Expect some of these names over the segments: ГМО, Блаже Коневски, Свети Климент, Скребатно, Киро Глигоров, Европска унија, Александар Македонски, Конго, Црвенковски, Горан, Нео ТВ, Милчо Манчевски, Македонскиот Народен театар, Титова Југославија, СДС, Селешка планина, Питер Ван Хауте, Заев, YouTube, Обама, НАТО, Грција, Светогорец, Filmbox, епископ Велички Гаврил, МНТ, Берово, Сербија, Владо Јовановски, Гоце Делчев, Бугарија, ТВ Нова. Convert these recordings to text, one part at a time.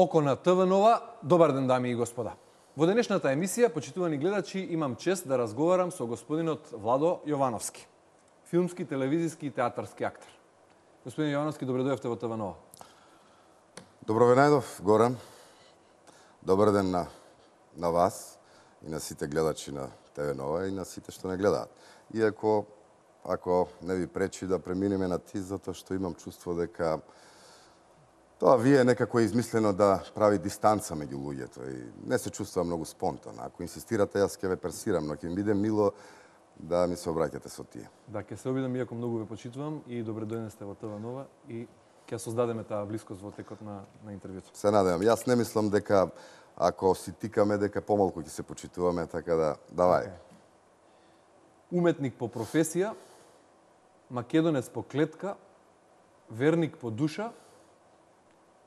Око на ТВ-нова. Добар ден, дами и господа. Во денешната емисија, почитувани гледачи, имам чест да разговарам со господинот Владо Јовановски, филмски, телевизиски и театарски актер. Господин Јовановски, добредојавте во ТВ-нова. Добровенајдов, Горан. Добар ден на вас и на сите гледачи на ТВ-нова и на сите што не гледаат. Иако, ако не ви пречи да преминеме на ти, затоа што имам чувство дека тоа вие некако е измислено да прави дистанца меѓу луѓето и не се чувствувам многу спонтано. Ако инсистирате, јас ќе ве персирам, но ќе ми биде мило да ми се обраќате со тие. Да, ќе се обидам, иако многу ве почитувам и добредојден сте во ТВ-нова и ќе создадеме таа блискост во текот на интервјуто. Се надевам. Јас не мислам дека ако си тикаме, дека помалку ќе се почитуваме, така да, давај. Okay. Уметник по професија, македонец по клетка, верник по душа,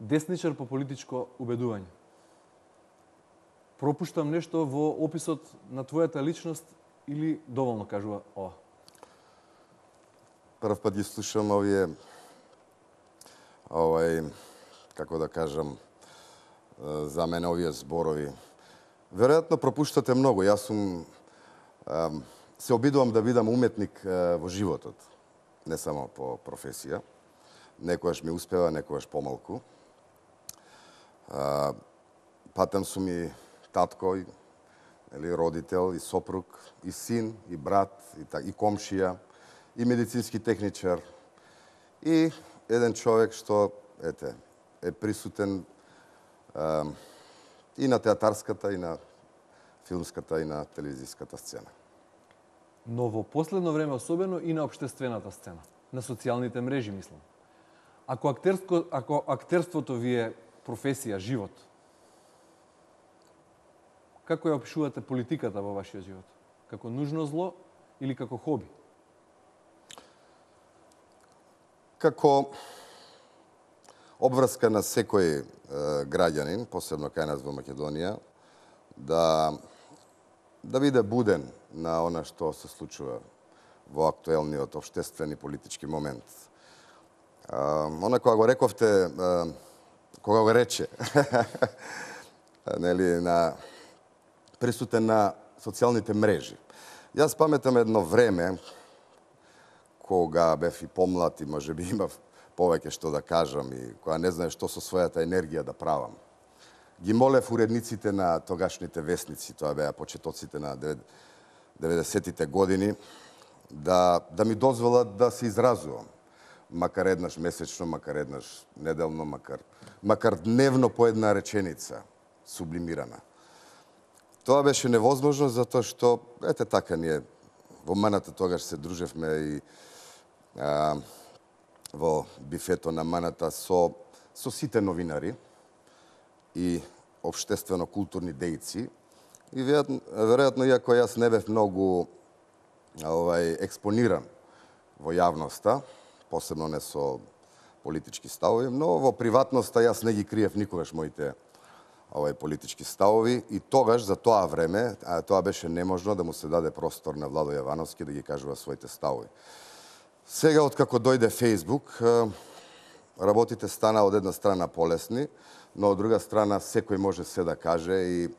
десничар по политичко убедување. Пропуштам нешто во описот на твојата личност или доволно кажува ова? Прв пат ги слушам овие, како да кажам, за мене овие зборови. Веројатно пропуштате многу. Јас сум, се обидувам да бидам уметник во животот, не само по професија. Некојаш ми успева, некојаш помалку. Патем сум и татко, или родител, и сопруг, и син, и брат, и комшија, и медицински техничар, и еден човек што ете е присутен и на театарската, и на филмската, и на телевизиската сцена. Но во последно време особено и на општествената сцена, на социјалните мрежи, мислам. Ако актерството ви е професија, живот, како ја опишувате политиката во вашиот живот? Како нужно зло или како хоби? Како обврска на секој граѓанин, посебно кај нас во Македонија, да биде буден на она што се случува во актуелниот општествен и политички момент. Она кога го рековте, кога го рече, нели, присутен на социјалните мрежи. Јас паметам едно време, кога бев и помлад и можеби имав повеќе што да кажам и кога не знае што со својата енергија да правам. Ги молев уредниците на тогашните весници, тоа беа почетоците на 90-тите години, да ми дозволат да се изразувам. Макар еднаш месечно, макар еднаш неделно, макар дневно по една реченица, сублимирана. Тоа беше невозможно затоа што, ете така ние, во маната тогаш се дружевме и во бифето на маната со сите новинари и обштествено-културни дејци. И веројатно, иако јас не бев многу експониран во јавноста, посебно не со политички ставови, но во приватноста јас не ги криев никогаш моите политички ставови и тогаш за тоа време, тоа беше неможно да му се даде простор на Владо Јовановски да ги кажува своите ставови. Сега откако дојде Facebook, работите стана од една страна полесни, но од друга страна секој може се да каже и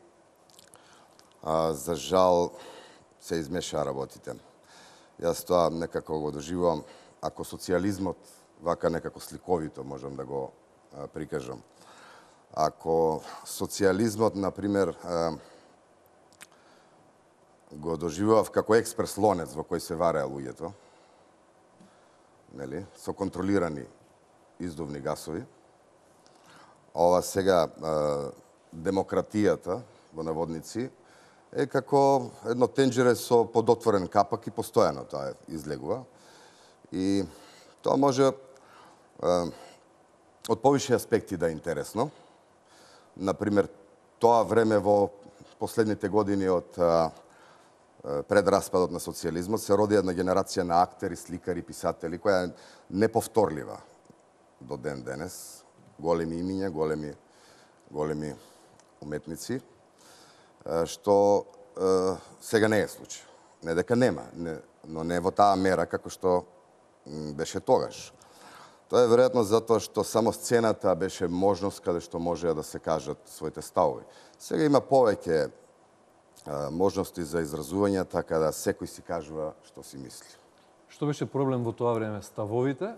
за жал се измеша работите. Јас тоа некако го доживувам. Ако социјализмот, вака некако сликовито можам да го прикажам, ако социјализмот, например, го доживував како експрес лонец во кој се вареа луѓето, нели, со контролирани издувни гасови, ова сега демократијата во наводници е како едно тенџере со подотворен капак и постојано тоа излегува. И тоа може од повише аспекти да е интересно. Например, тоа време во последните години од пред распадот на социјализмот се роди една генерација на актери, сликари, писатели, која е неповторлива до ден денес. Големи имиња, големи уметници, што сега не е случај. Не дека нема, но не во таа мера како што беше тогаш. Тоа е веројатно затоа што само сцената беше можност каде што можеа да се кажат своите ставови. Сега има повеќе можности за изразување, така да секој си кажува што си мисли. Што беше проблем во тоа време? Ставовите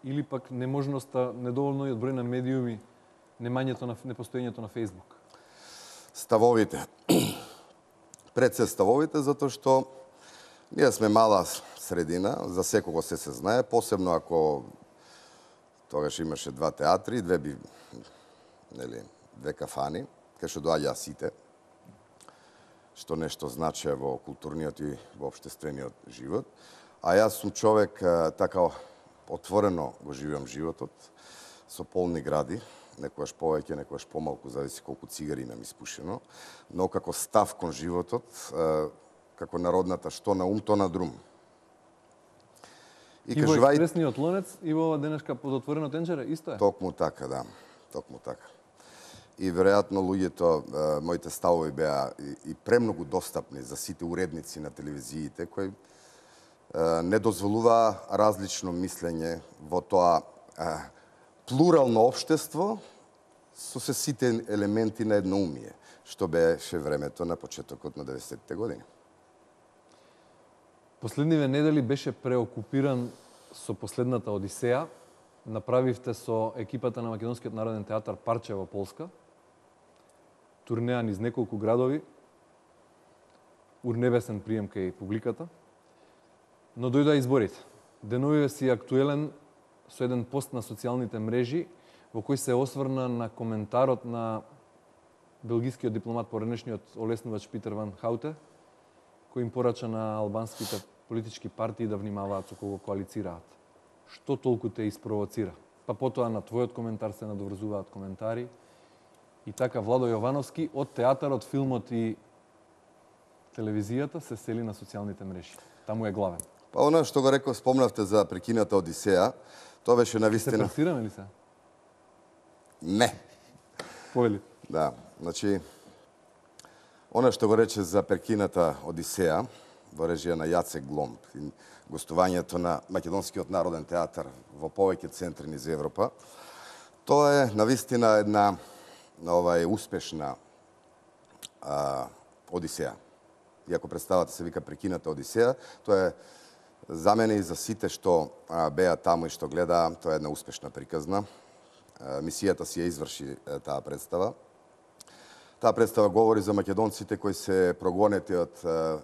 или пак неможноста, недоволниот број на медиуми, немањето на непостоењето на Facebook? Ставовите. Пред се ставовите, затоа што ние сме мала средина, за секого се знае, посебно ако тогаш имаше два театри, две кафани, кај што доаѓаа сите, што нешто значи во културниот и во општествениот живот. А јас сум човек, така отворено го живеам животот, со полни гради, некојаш повеќе, некојаш помалку, зависи колку цигари имам испушено, но како став кон животот, како народната, што на ум, то на друм. И во експресниот лонец, и во денешка подотворено тенџере, исто е? Токму така, да. Токму така. И веројатно луѓето, моите ставови беа и премногу достапни за сите уредници на телевизиите, кои не дозволува различно мислење во тоа плурално општество со се сите елементи на едноумие, што беше времето на почетокот на 90-те години. Последниве недели беше преокупиран со последната одисеја. Направивте со екипата на Македонскиот Народен театар парче во Полска. Турнеа низ неколку градови. Урнебесен прием кај публиката. Но дојдоа изборите. Деновиве си актуелен со еден пост на социјалните мрежи во кој се осврна на коментарот на белгискиот дипломат поранешниот олеснувач Питер Ван Хауте, кој им порача на албанските политички партии да внимаваат со кого коалицираат. Што толку те испровоцира? Па потоа на твојот коментар се надоврзуваат коментари. И така Владо Јовановски од театарот, филмот и телевизијата се сели на социјалните мрежи. Таму е главен. Па она што го реков, спомнавте за прекината одисеја, тоа беше навистина. Се пресираме ли се? Не. Повели. Да, значи она што го рече за прекината одисеја во режија на Јаце Гломп и гостувањето на Македонскиот Народен театар во повеќе центри низ Европа, тоа е навистина една успешна одисеја. И ако представата се вика прекината одисеја, тоа е за мене и за сите што беа таму и што гледаа, тоа е една успешна приказна. Мисијата си ја изврши таа представа. Таа представа говори за македонците кои се прогонети од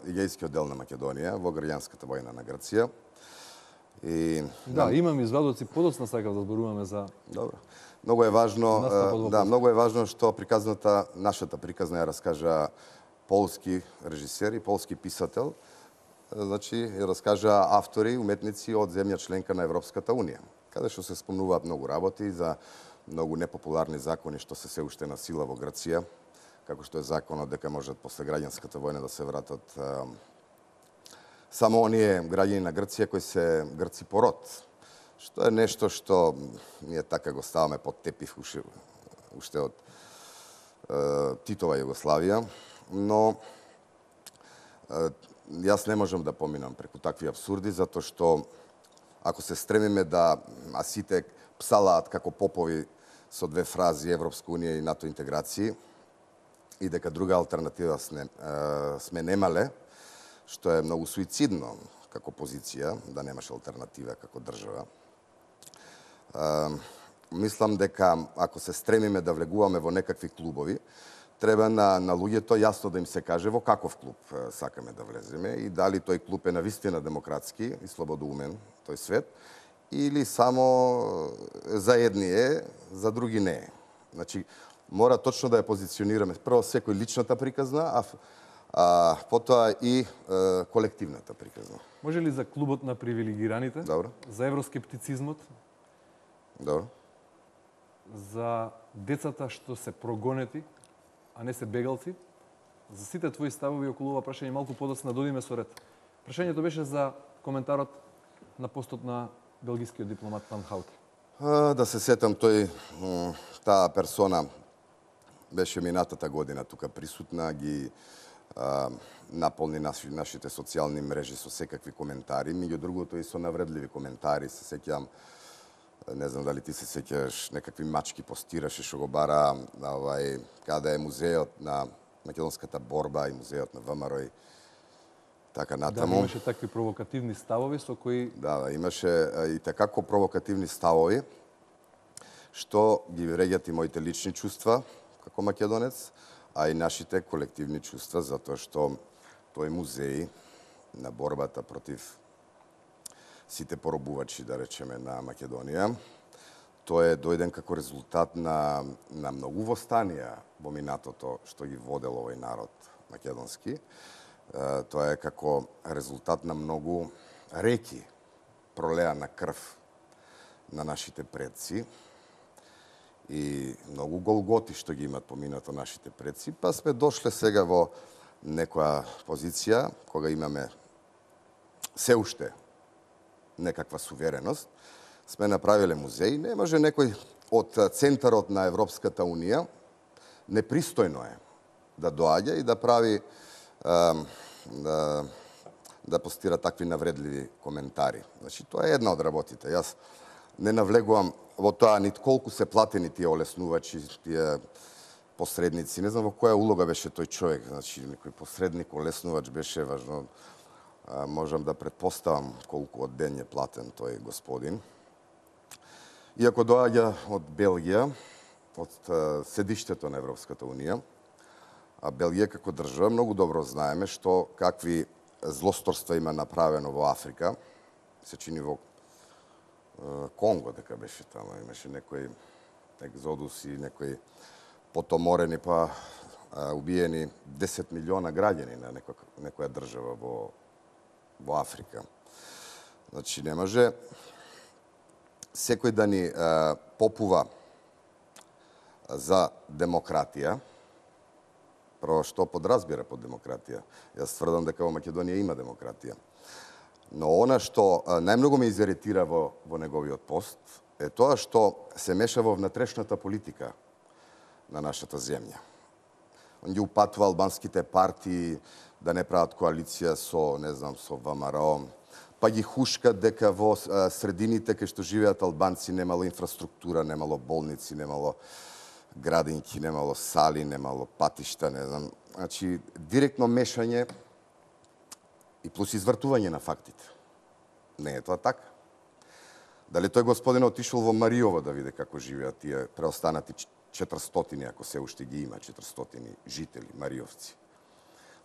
егејскиот дел на Македонија во граѓанската војна на Грција. И да, имам извадоци подоцна, сакав да зборуваме за. Добро. Многу е важно, многу е важно што приказната, нашата приказна ја раскажа полски режисер и полски писател. Значи, ја раскажа автори, уметници од земја членка на Европската унија, каде што се спомнуваат многу работи за многу непопуларни закони што се се уште на сила во Грција, како што е законот дека можат после граѓанската војна да се вратат само оние граѓани на Грција кои се грци по род. Што е нешто што ние така го ставаме под тепив уште од Титова Југославија, но јас не можам да поминам преку такви абсурди, затоа што ако се стремиме да сите псалаат како попови со две фрази Европска унија и НАТО интеграција, и дека друга алтернатива сме немале, што е многу суицидно како позиција, да немаш алтернатива како држава. Мислам дека ако се стремиме да влегуваме во некакви клубови, треба на луѓето јасно да им се каже во каков клуб сакаме да влеземе и дали тој клуб е навистина демократски и слободоумен, тој свет, или само за едни е, за други не е. Значи, мора точно да ја позиционираме. Прво, секој личната приказна, а потоа и колективната приказна. Може ли за клубот на привилегираните? Добро. За евроскептицизмот? Добро. За децата што се прогонети, а не се бегалци? За сите твои ставови околу ова прашање малку подоцна додиме со ред. Прашањето беше за коментарот на постот на белгискиот дипломат Ван Хауте. Да се сетам, тој, таа персона, беше минатата година тука присутна, ги наполни нашите социјални мрежи со секакви коментари, меѓу другото и со навредливи коментари. Се сеќавам не знам дали ти се сеќаш, некакви мачки постираше што го бара каде е музеот на македонската борба и музеот на ВМРО и така натаму. Да, имаше такви провокативни ставови со кои... Да, имаше и такако провокативни ставови, што ги вреѓат и моите лични чувства како македонец, а и нашите колективни чувства, затоа што тој музеј на борбата против сите поробувачи, да речеме, на Македонија, тој е дојден како резултат на многу востанија во минатото што ги водел овој народ македонски. Тоа е како резултат на многу реки, пролеа на крв на нашите предци и многу голготи што ги имат поминато нашите предци, па сме дошле сега во некоја позиција кога имаме се уште некаква сувереност, сме направиле музеј, не може некој од центарот на Европската унија, непристојно е да доаѓа и да прави да постира такви навредливи коментари. Значи, тоа е една од работите. Јас не навлегувам во тоа нит колку се платени тие олеснувачи, тие посредници. Не знам во која улога беше тој човек. Значи, некој посредник, олеснувач беше важно. Можам да предпоставам колку од ден е платен тој господин. Иако доаѓа од Белгија, од седиштето на Европската унија, а Белгија како држава многу добро знаеме што какви злосторства има направено во Африка. Се чини во Конго, дека беше тама, имаше некој екзодус и некои потоморени па убиени 10 милиона граѓани на некоја држава во Африка. Значи, не може секој да ни попува за демократија, прво што подразбира под демократија. Јас тврдам дека во Македонија има демократија. Но она што најмногу ме изиритира во неговиот пост е тоа што се меша во внатрешната политика на нашата земја. Он ги упатува албанските партии да не прават коалиција со, не знам, со ВМРО, па ги хушка дека во средините кај што живеат албанци немало инфраструктура, немало болници, немало градинки, немало сали, немало патишта, не знам. Значи, директно мешање и плюс извртување на фактите. Не е тоа така. Дали тој господин отишол во Маријово да види како живеат тие преостанати 400, ако се уште ги има, 400 жители, маријовци.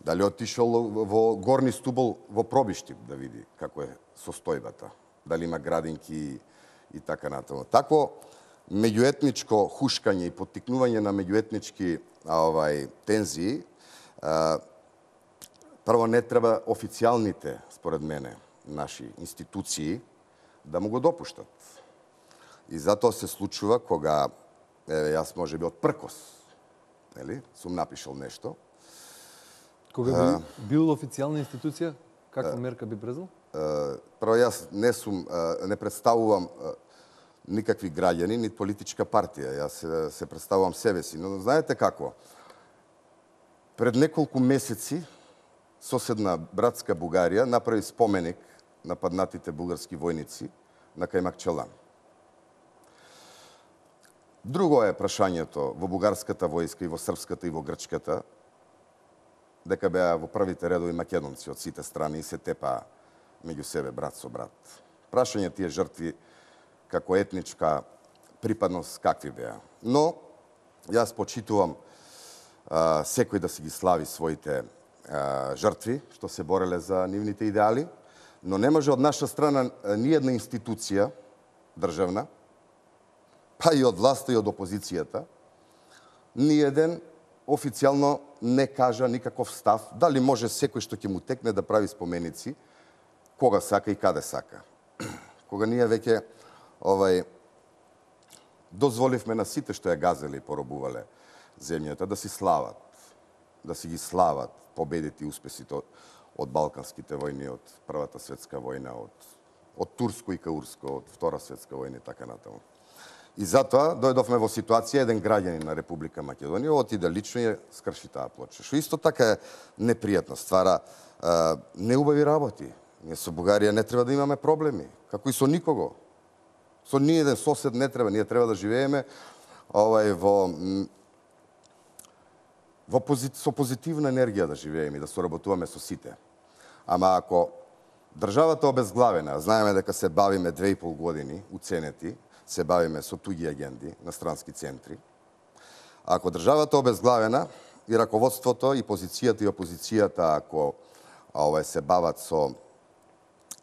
Дали отишол во Горни Стубол, во Пробиштип, да види како е состојбата. Дали има градинки и така натаму. Такво меѓуетничко хушкање и поттикнување на меѓуетнички тензии, прво не треба официјалните, според мене, наши институции да му го допуштат. И затоа се случува кога јас може би од пркос, нели, сум напишал нешто. Кога би бил официјална институција, каква мерка би брзал? Прво јас не представувам никакви граѓани, ни политичка партија. Јас се представувам себе си, но знаете како? Пред неколку месеци соседна братска Бугарија направи споменик на паднатите бугарски војници на Кајмакчалан. Друго е прашањето во бугарската војска и во српската и во грчката, дека беа во првите редови македонци од сите страни и се тепаа меѓу себе брат со брат. Прашање тие жртви како етничка припадност какви беа. Но јас почитувам секој да си ги слави своите жртви, што се бореле за нивните идеали, но не може од наша страна ни една институција државна, па и од власта и од опозицијата, ни еден официјално не кажа никаков став, дали може секој што ќе му текне да прави споменици, кога сака и каде сака. Кога ние веќе дозволивме на сите што ја газеле и поробувале земјата да си слават, да си ги слават победите и успесите од Балканските војни, од Првата светска војна, од Турско и Каурско, од Втора светска војна и така натаму. И затоа дојдовме во ситуација еден граѓанин на Република Македонија отиде лично и скрши таа плоча. Што исто така е непријатно, ствара неубави работи. Ние со Бугарија не треба да имаме проблеми, како и со никого. Со ни еден сосед не треба, ние треба да живееме со позитивна енергија да живееме и да соработуваме со сите. Ама ако државата обезглавена, знаеме дека се бавиме 2,5 години уценети, се бавиме со туги агенди на странски центри. Ако државата обезглавена и раководството и позицијата и опозицијата ако се бават со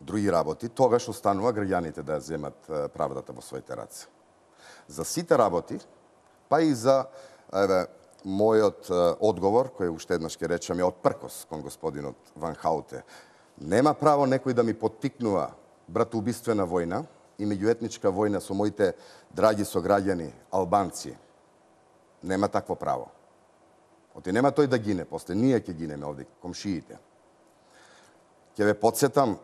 други работи, тогаш останува граѓаните да земат правдата во своите раце. За сите работи, па и за мојот одговор, кој уште еднаш ќе речам, е од пркос кон господинот Ван Хауте. Нема право некој да ми поттикнува братоубиствена војна и меѓуетничка војна со моите драги сограѓани албанци. Нема такво право. Оти нема тој да гине, после ние ќе гинеме овде, комшиите. Ќе ве подсетам,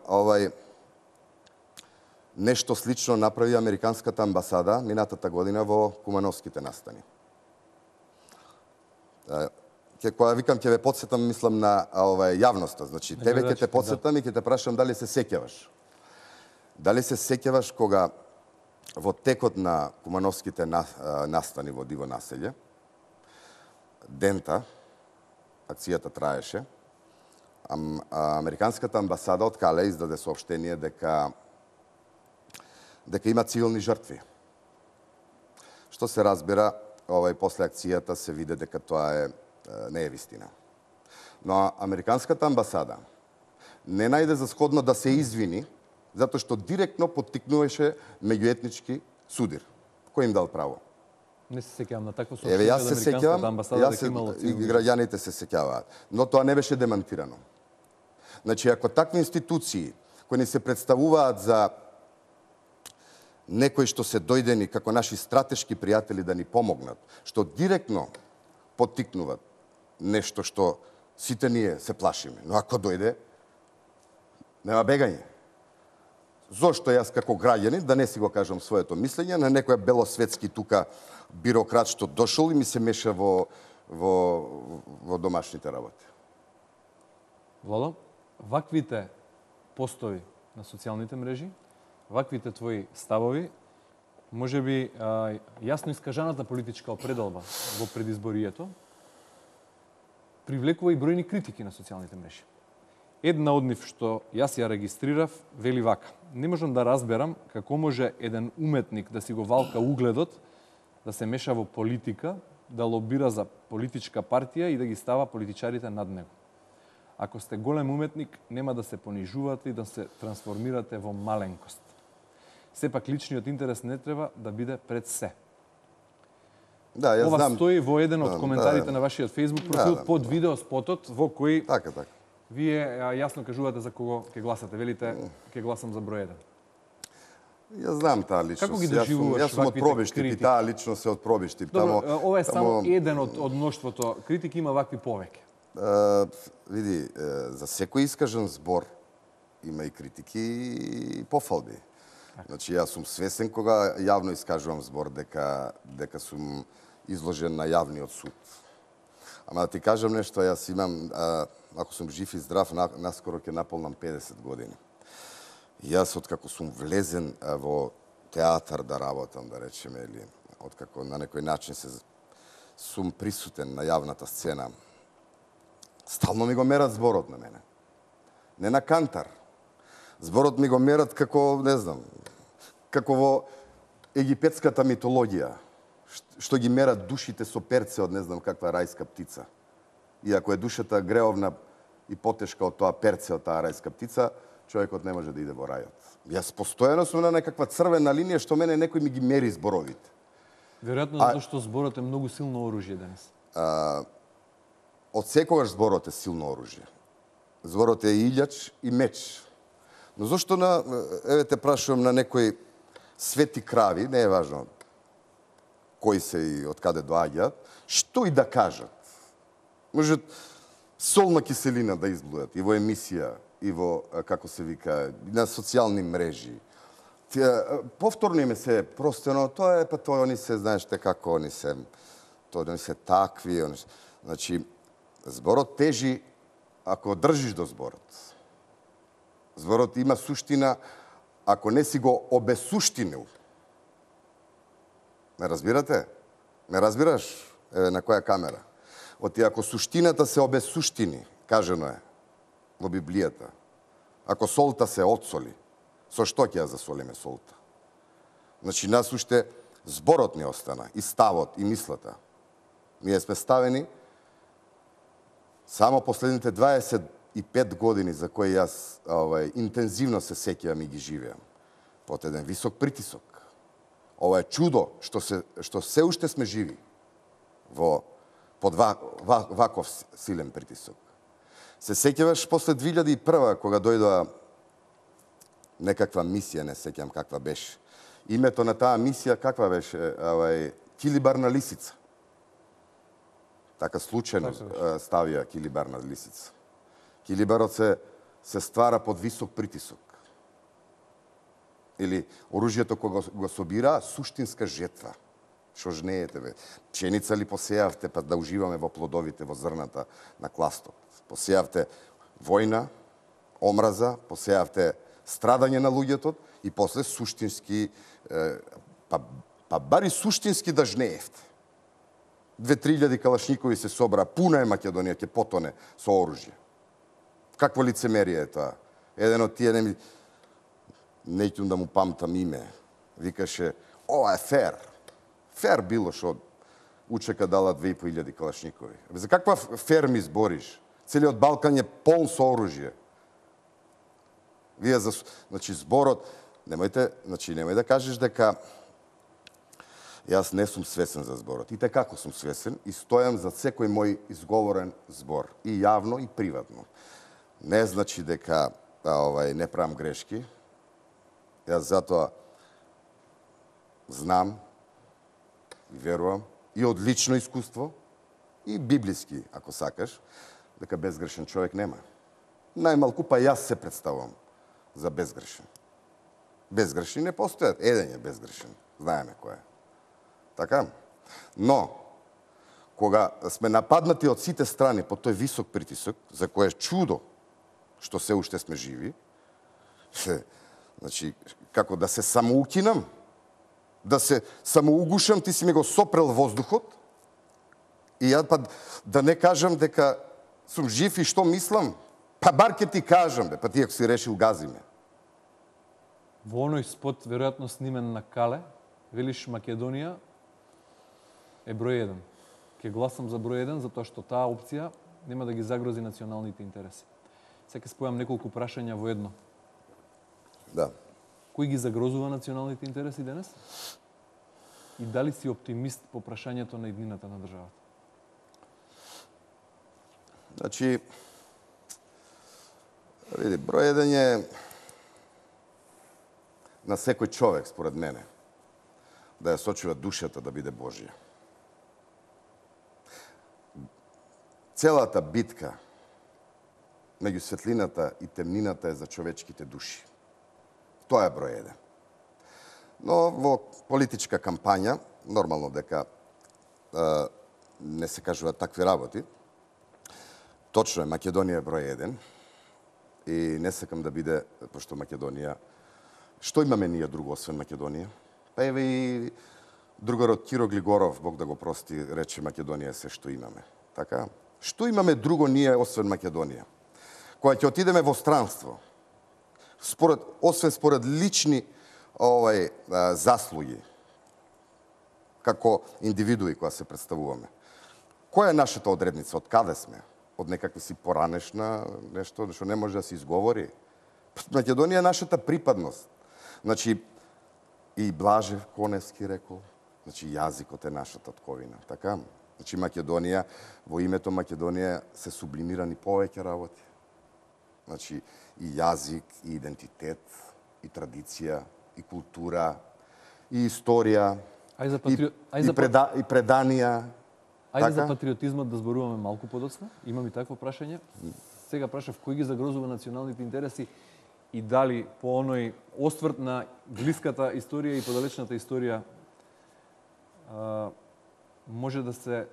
нешто слично направи американската амбасада минатата година во Кумановските настани. Кога викам ќе ве подсетам, мислам на јавноста. Значи, тебе ќе те подсетам и ќе те прашам дали се сеќаваш. Дали се сеќаваш кога во текот на Кумановските настани во диво населје, дента, акцијата траеше, американската амбасада од Кале издаде соопштение дека има цивилни жртви. Што се разбира, после акцијата се виде дека тоа не е вистина. Но американската амбасада не најде за сходно да се извини затоа што директно поттикнуваше меѓуетнички судир. Кој им дал право? Не се сеќавам на такво сообщение од американската амбасада дека имало цивилни. Граѓаните се сеќаваат, но тоа не беше демантирано. Значи, ако такви институции кои не се представуваат за некои што се дојдени како наши стратешки пријатели да ни помогнат, што директно поттикнуваат нешто што сите ние се плашиме, но ако дојде, нема бегање. Зошто јас како граѓанин да не си го кажам своето мислење на некој белосветски тука бирократ што дошол и ми се меша во домашните работи? Владо, ваквите постови на социјалните мрежи, ваквите твои ставови, можеби јасно искажаната политичка опредалба во предизборието, привлекува и бројни критики на социјалните мрежи. Една од нив што јас ја регистрирав, вели вака: не можам да разберам како може еден уметник да си го валка угледот, да се меша во политика, да лобира за политичка партија и да ги става политичарите над него. Ако сте голем уметник, нема да се понижувате и да се трансформирате во маленкост. Сепак личниот интерес не треба да биде пред се. Да, ја знам. Ова стои во еден од коментарите на вашиот Facebook профил под видео спотот во кој вие јасно кажувате за кого ќе гласате. Велите, ќе гласам за број 1. Ја знам таа личност. Како ги доживуваш ваквите критики? Таа личност се од пробишти. Добро, ова е само еден од мноштвото критики, има вакви повеќе. Види, за секој искажен збор има и критики и пофалби. Значи, јас сум свесен кога јавно искажувам збор дека сум изложен на јавниот суд. Ама да ти кажам нешто, јас имам, ако сум жив и здрав, наскоро ќе наполнам 50 години. Јас, откако сум влезен во театар да работам, да речеме, или откако на некој начин сум присутен на јавната сцена, стално ми го мерат зборот на мене. Не на кантар. Зборот ми го мерат како, не знам, како во египетската митологија, што ги мерат душите со перце од не знам каква рајска птица. И ако е душата греовна и потешка од тоа перце од таа рајска птица, човекот не може да иде во рајот. Јас постојано сум на некаква црвена линија што мене некој ми ги мери зборовите. Веројатно затоа што зборот е многу силно оружје денес. Од секогаш зборот е силно оружје. Зборот е и илјач и меч. Но зошто те прашувам на некои свети крави, не е важно кои се и од каде доаѓаат, што и да кажат. Може солна киселина да изблујат и во емисија, и во, како се вика, на социјални мрежи. Повторно им се простено, тоа е, па тоа они се, знаеш те како, они се такви. Значи, зборот тежи ако држиш до зборот. Зборот има суштина, ако не си го обесуштинил, Ме разбирате? Ме разбираш на која камера? Оти ако суштината се обесуштини, кажено е во Библијата, ако солта се отсоли, со што ќе ја засолиме солта? Значи, нас уште зборот не остана, и ставот, и мислата. Ние сме ставени само последните 25 години, за кои јас интензивно се сеќавам и ги живеам, под еден висок притисок. Ова е чудо што се уште сме живи во под ваков силен притисок. Се сеќаваш после 2001 кога дојдоа некаква мисија, не сеќавам каква беше. Името на таа мисија каква беше, килибарна лисица. Така случајно ставија килибарна лисица. Килибарот се ствара под висок притисок. Или оружјето кога го собира суштинска жетва. Што жнеете ве? Пшеница ли посејавте па да уживаме во плодовите, во зрната на кластот? Посејавте војна, омраза, посејавте страдање на луѓето и после суштински, па бари суштински да жнеевте. 2-3 илјади калашникови се собра, пуна е Македонија, ќе потоне со оружје. Какво лицемерие е тоа? Еден од тие неќум да му памтам име, викаше, ова е фер. Фер било што УЧК дала 2.500 калашникови. За каква фер ми збориш? Целиот Балкан е полн со оружје. Вие за зборот, немој да кажеш дека јас не сум свесен за зборот. И те како сум свесен и стојам за секој мој изговорен збор, и јавно и приватно. Не значи дека не правам грешки. Јас затоа знам и верувам и од лично искуство и библиски, ако сакаш, дека безгрешен човек нема. Најмалку па јас се представувам за безгрешен. Безгрешни не постојат. Еден е безгрешен. Знаеме кој е. Така? Но, кога сме нападнати од сите страни под тој висок притисок, за кој е чудо што се уште сме живи, значи, како да се самоукинам, да се самоугушам, ти си ми го сопрел воздухот, и ја па да не кажам дека сум жив и што мислам, па бар ке ти кажам, бе, па ти ако си решил, гази ме. Во оној спот, веројатно снимен на Кале, велиш Македонија е број 1. Ке гласам за број 1, затоа што таа опција нема да ги загрози националните интереси. Сега спојам неколку прашања во едно. Да. Кој ги загрозува националните интереси денес? И дали си оптимист по прашањето на иднината на државата? Значи, види, број 1 е на секој човек, според мене, да ја сочува душата да биде Божја. Целата битка меѓу светлината и темнината е за човечките души. Тоа е број 1. Но во политичка кампања, нормално дека не се кажуваат такви работи, точно е, Македонија е број 1 и не сакам да биде, пошто Македонија... Што имаме ние друго освен Македонија? Па еве и другарот Киро Глигоров, Бог да го прости, рече Македонија е се што имаме. Така? Што имаме друго ние освен Македонија? Кога ќе отидеме во странство, освен според лични заслуги, како индивидуи која се представуваме, која е нашата одредница, од каде сме? Од некакви си поранешна, нешто што не може да се изговори. Македонија е нашата припадност. Значи, и Блаже Коневски рекол, значи јазикот е нашата татковина, така? Значи Македонија, во името Македонија се сублимирани повеќе работи. Значи и јазик, и идентитет, и традиција, и култура, и историја, и преданија. Ајде за патриотизмот да зборуваме малку подоцна. Имам и такво прашање. Сега прашав кој ги загрозува националните интереси и дали по оној осврт на блиската историја и подалечната историја може да се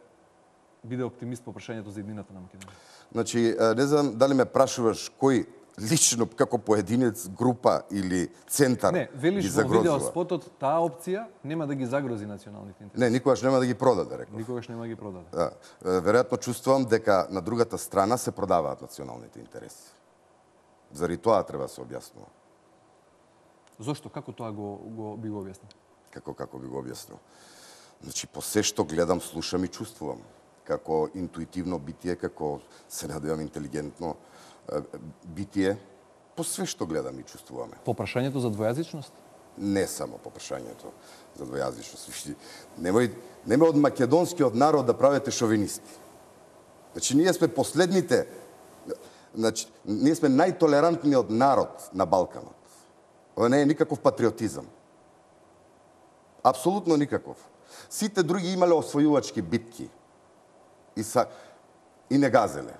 биде оптимист по прашањето за иднината на Македонија? Значи, не знам дали ме прашуваш кој лично како поединец, група или центар не, велиш ги загрозува. Не, велиш во видеоспотот таа опција нема да ги загрози националните интереси. Не, никогаш нема да ги продаде, реков. Никогаш нема да ги продаде. Да. Веројатно чувствувам дека на другата страна се продаваат националните интереси. Зари тоа треба да се објаснува. Зошто? Како тоа би го објаснил? Како би го објаснил? Значи, по се што гледам, слушам и чувствувам. Како интуитивно битие, како се надевам интелигентно битие, по све што гледам и чувствуваме. По прашањето за двојазичност? Не само по прашањето за двојазичност. Нема од македонскиот народ да правите шовинисти. Значи, ние сме последните, значи, ние сме најтолерантниот народ на Балканот. Ова не е никаков патриотизам. Апсолутно никаков. Сите други имале освојувачки битки. И не газеле,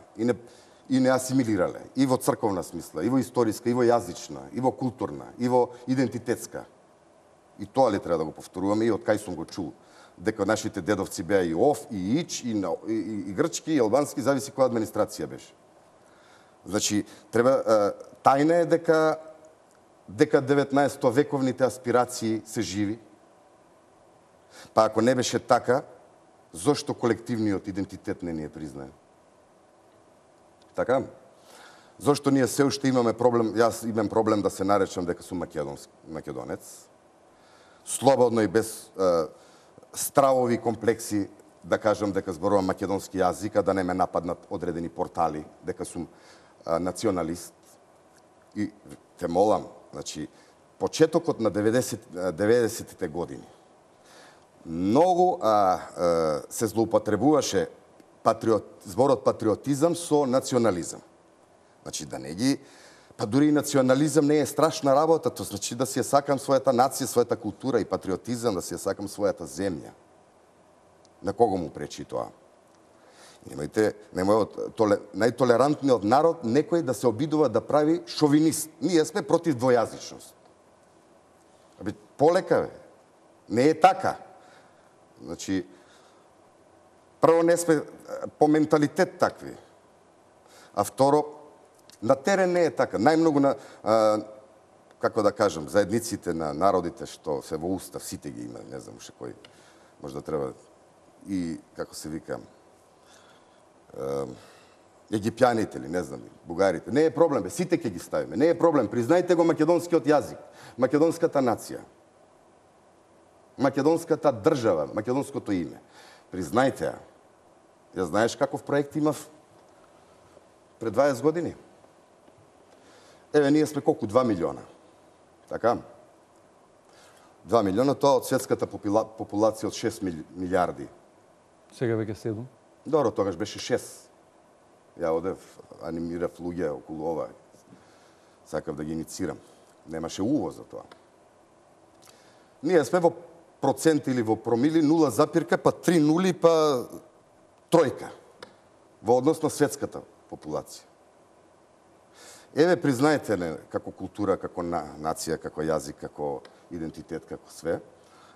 и не асимилирале, и во црковна смисла, и во историска, и во јазична, и во културна, и во идентитетска. И тоа ли треба да го повторуваме, и од кај сум го чул, дека нашите дедовци беа и ов, и ич, и грчки, и албански, зависи која администрација беше. Значи, треба, тајна е дека 19-то вековните аспирации се живи. Па ако не беше така, зошто колективниот идентитет не ни е признаен? Така? Зошто ние се уште имаме проблем, јас имам проблем да се наречам дека сум македонец, слободно и без стравови комплекси да кажам дека зборувам македонски јазик, а да не ме нападнат одредени портали, дека сум националист. И те молам, значи, почетокот на 90-те години, многу се злоупотребуваше зборот патриотизам со национализам. Значи, да не ги... Па дури и национализам не е страшна работа, тоа значи да си ја сакам својата нација, својата култура и патриотизам, да си ја сакам својата земја. На кого му пречи тоа? Немојот најтолерантниот народ некој да се обидува да прави шовинист. Ние сме против двојазичност. Полека, бе. Не е така. Значи, прво не сме по менталитет такви, а второ, на терен не е така. Најмногу на, како да кажам, заедниците на народите што се во устав, сите ги има, не знам уште кој, може да треба и, како се вика, египјаните или не знам, бугарите. Не е проблем, бе, сите ќе ги ставиме, не е проблем. Признајте го македонскиот јазик, македонската нација, македонската држава, македонското име. Признајте ја. Ја знаеш каков проект имав пред 20 години? Еве, ние сме колку? 2 милиона. Така? 2 милиона, тоа од светската популација од 6 милиарди. Сега веќе 7. Добро, тогаш беше 6. Ја одев, анимирав луѓе околу ова. Сакав да ги иницирам. Немаше уво за тоа. Ние сме во процент или во промили 0,3, па 3 нули, па тројка во однос на светската популација. Еве, признаете не, како култура, како нација, како јазик, како идентитет, како све,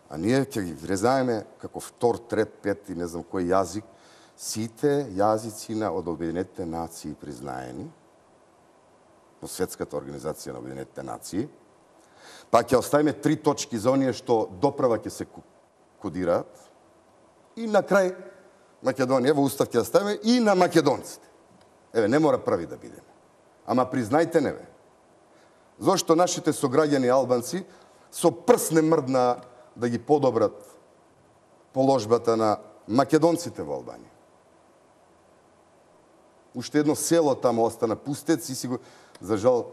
а ние ќе ги врезаеме како втор, трет, пет и не знам кој јазик, сите јазици на од Обединетите нации признаени во Светската организација на Обединетите нации. Па ќе оставиме 3 точки за оние што доправа ќе се кодираат. И на крај Македонија во устав ќе оставиме и на македонците. Еве, не мора прави да бидеме. Ама признајте не, бе. Зошто нашите сограѓани албанци со прст не мрдна да ги подобрат положбата на македонците во Албанија. Уште едно село таму остана пустец и си го зажал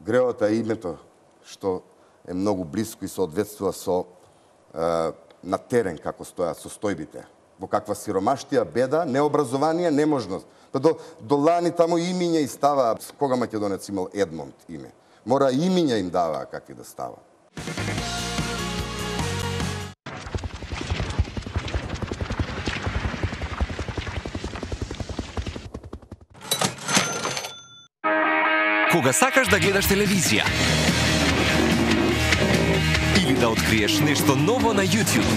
греота и името што е многу близко и соодветствува со на терен како стојат состојбите. Во каква сиромаштија, беда, необразование, неможност. Па до лани таму имиња и става, кога македонец имал Едмонд име. Мора имиња им даваа какви да става. Кога сакаш да гледаш телевизија, да откриеш нешто ново на YouTube.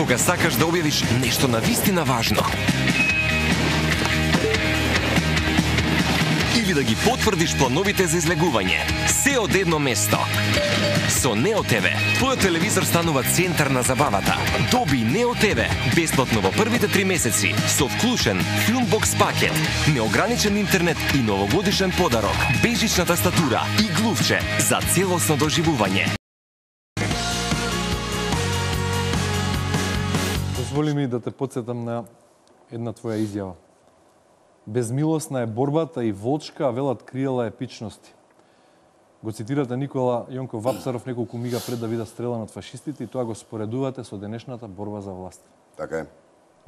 Кога сакаш да објавиш нешто навистина важно. или да ги потврдиш плановите за излегување. Се од едно место. Со Нео ТВ, твојот телевизор станува центар на забавата. Доби Нео ТВ бесплатно во првите 3 месеци со вклучен Filmbox пакет, неограничен интернет и новогодишен подарок, бежична тастатура и глувче за целосно доживување. Дозволи ми да те подсетам на една твоја изјава. Безмилосна е борбата и волчка, а велат криела епичности. Го цитирате Никола Јонков Вапцаров неколку мига пред да видат стрелан од фашистите и тоа го споредувате со денешната борба за власт. Така е.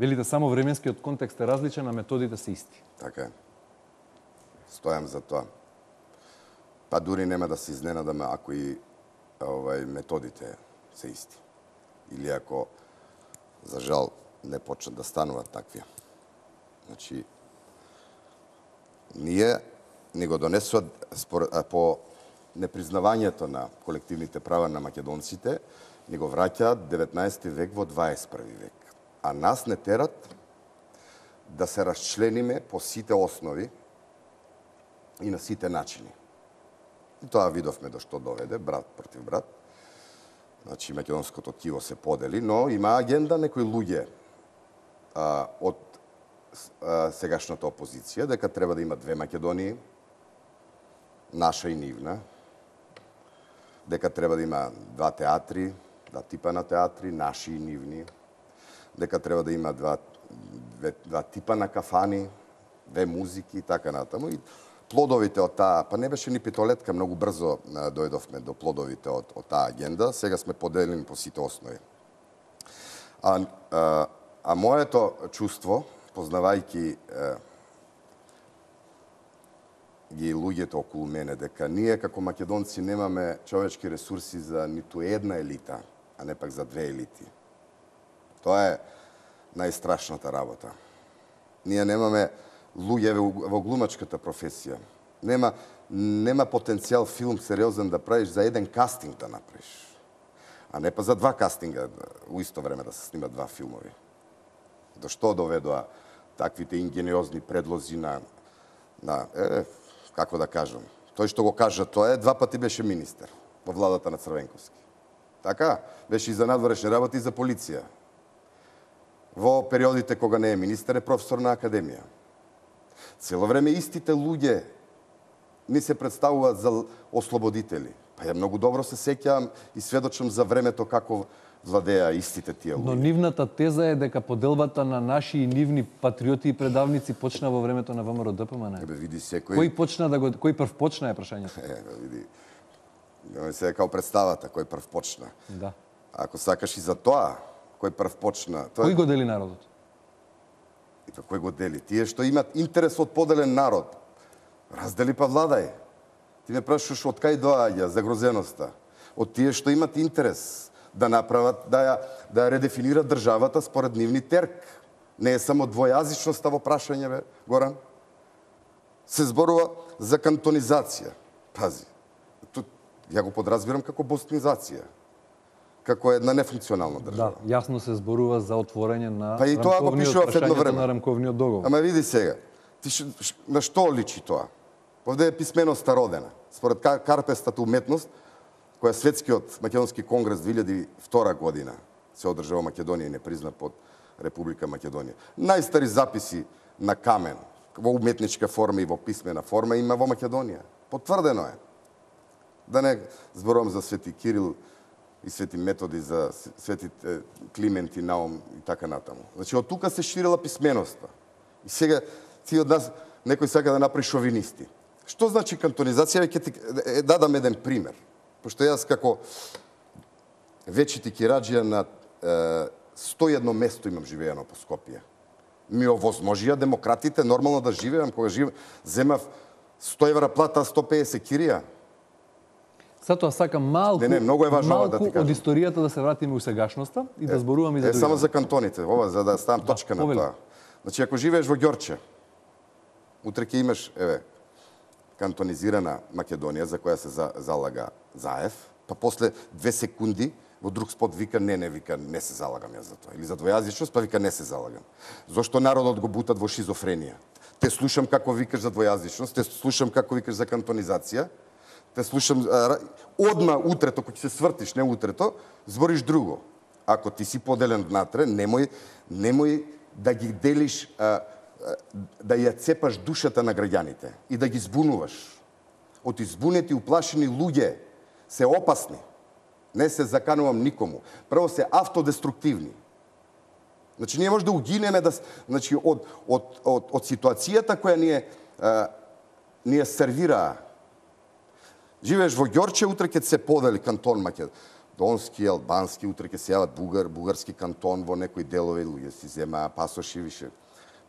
Велите само временскиот контекст е различен, а методите се исти. Така е. Стојам за тоа. Па дури нема да се изненадаме ако и методите се исти. Или ако, за жал, не почнат да стануваат такви. Значи, ние не го донесува по непризнавањето на колективните права на македонците, ни го враќаат 19 век во 21 век. А нас не терат да се расчлениме по сите основи и на сите начини. И тоа видовме до што доведе, брат против брат. Значи, македонското тиво се подели, но има агенда некои луѓе од сегашната опозиција, дека треба да има две Македонии, наша и нивна, дека треба да има два театри, два типа на театри, наши и нивни, дека треба да има два типа на кафани, две музики и така натаму. И плодовите од таа, па не беше ни петолетка, многу брзо дојдовме до плодовите од таа агенда, сега сме поделени по сите основи. А моето чувство, познавајќи ги луѓето околу мене, дека ние како македонци немаме човечки ресурси за ниту една елита, а не пак за две елити. Тоа е најстрашната работа. Ние немаме луѓе во глумачката професија. Нема потенцијал филм сериозен да правиш, за еден кастинг да направиш. А не па за два кастинга у исто време да се снимат два филмови. До што доведоа таквите ингениозни предлози како да кажам, тој што го кажа тоа е, два пати беше министер во владата на Црвенковски. Така, беше и за надворешни работи, и за полиција. Во периодите кога не е министер, е професор на академија. Цело време истите луѓе не се представуваат за ослободители. Па ја многу добро се сеќавам и сведочам за времето како владеа истите тие луѓе. Но нивната теза е дека поделбата на наши и нивни патриоти и предавници почна во времето на ВМРО ДПМН. Ебе види секој. Кој прв почна е прашањето? Ебе види. Се е како представата, кој прв почна. Да. Ако сакаш и за тоа, кој прв почна, тоа... Кој го дели народот? И тоа кој го дели? Тие што имаат интерес од поделен народ. Раздели па владај. Ти ме прашуваш од кај доаѓа загрозеноста? Од тие што имаат интерес да направат, да ја редефинира државата според нивни терк. Не е само двојазичноста во прашање, бе, Горан. Се зборува за кантонизација. Пази, тут ја го подразбирам како боснизација. Како една нефункционална држава. Да, јасно се зборува за отворање на рамковниот договор. Ама види сега, на што личи тоа? Овде е писменоста родена. Според карпестата уметност, која светскиот македонски конгрес 2002 година се одржа во Македонија и не призна под Република Македонија. Најстари записи на камен во уметничка форма и во писмена форма има во Македонија. Потврдено е. Да не зборувам за Свети Кирил и Свети Методи, за Свети Климент и Наум и така натаму. Значи, од тука се ширила писменоста. И сега ти од нас некој сака да направи шовинисти. Што значи кантонизација? Ќе дадам еден пример. Пошто јас како вечити кираџија на 101 место имам живејано по Скопје. Ми овозможија демократите нормално да живеам, кога земав 100 евра плата, 150 кирија. Затоа сакам малку од историјата да се вратиме у сегашноста и да зборуваме за тоа. Само за кантоните, ова за да ставам точка на тоа. Значи, ако живееш во Ѓорче, утре ќе имаш, кантонизирана Македонија, за која се залага Заев, па после 2 секунди во друг спот вика, вика, не се залагам ја за тоа. Или за двојазичност, па вика, не се залагам. Зошто народот го бутат во шизофренија? Те слушам како викаш за двојазичност, те слушам како викаш за кантонизација, те слушам одма утрето кога ќе се свртиш, не утрето, збориш друго. Ако ти си поделен внатре, немој да ги делиш, да ја цепаш душата на граѓаните и да ги збунуваш. Од избунети уплашени луѓе се опасни. Не се заканувам никому. Прво се автодеструктивни. Значи, ние може да угинеме да, значи, од ситуацијата која ни е сервираа. Живееш во Ѓорче, утре ќе се подели кантон македонски, албански, утре ќе се јават бугарски кантон во некои делови, луѓе си земаа пасоши више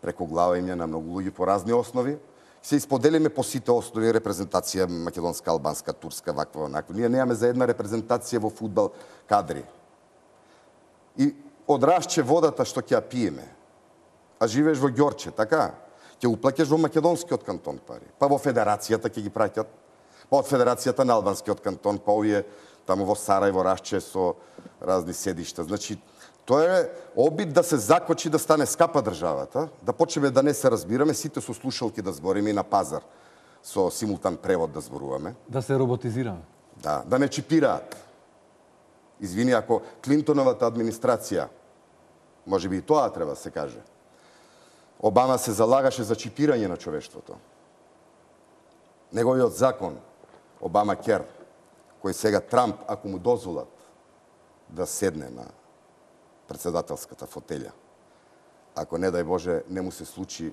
преку глава им на многу луѓе по разни основи. Се исподелиме по сите основи репрезентација македонска, албанска, турска, ваква, онаква. Ние немаме за една репрезентација во фудбал кадри. И од Рашче водата што ќе ја пиеме, а живееш во Ѓорче, така? Ќе уплакеш во македонскиот кантон пари, па во федерацијата ќе ги праќат, па од федерацијата на албанскиот кантон, па овие таму во Сарајево, Рашче со разни седишта. Значи, тоа е обид да се закочи да стане скапа државата, да почнеме да не се разбираме, сите со слушалки да збориме и на пазар со симултан превод да зборуваме. Да се роботизираме. Да, да не чипираат. Извини, ако Клинтоновата администрација, може би и тоа треба се каже, Обама се залагаше за чипирање на човештвото. Неговиот закон, Обама Кер, кој сега Трамп, ако му дозволат да седне на председателската фотелја, ако не дај Боже не му се случи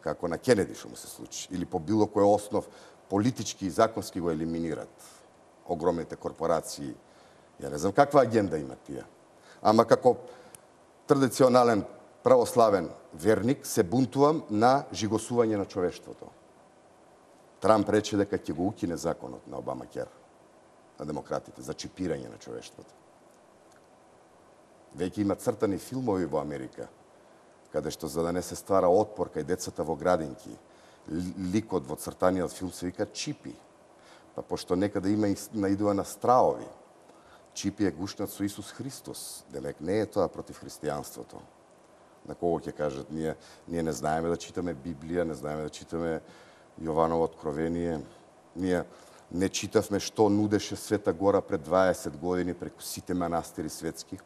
како на Кенеди што му се случи, или по било кој основ политички и законски го елиминираат огромните корпорации. Ја не знам каква агенда има тие. Ама како традиционален православен верник се бунтувам на жигосување на човештвото. Трамп рече дека ќе го укине законот на Обама Кер, на демократите, за чипирање на човештвото. Веќе има цртани филмови во Америка, каде што за да не се ствара отпор кај децата во градинки, ликот во цртаниот филм се вика Чипи. Па пошто некаде има и наидува на страови, Чипи е гушнат со Исус Христос. Демек не е тоа против христијанството. На кого ќе кажат, ние не знаеме да читаме Библија, не знаеме да читаме Јованово откровение. Ние не читавме што нудеше Света Гора пред 20 години преку сите манастири светски.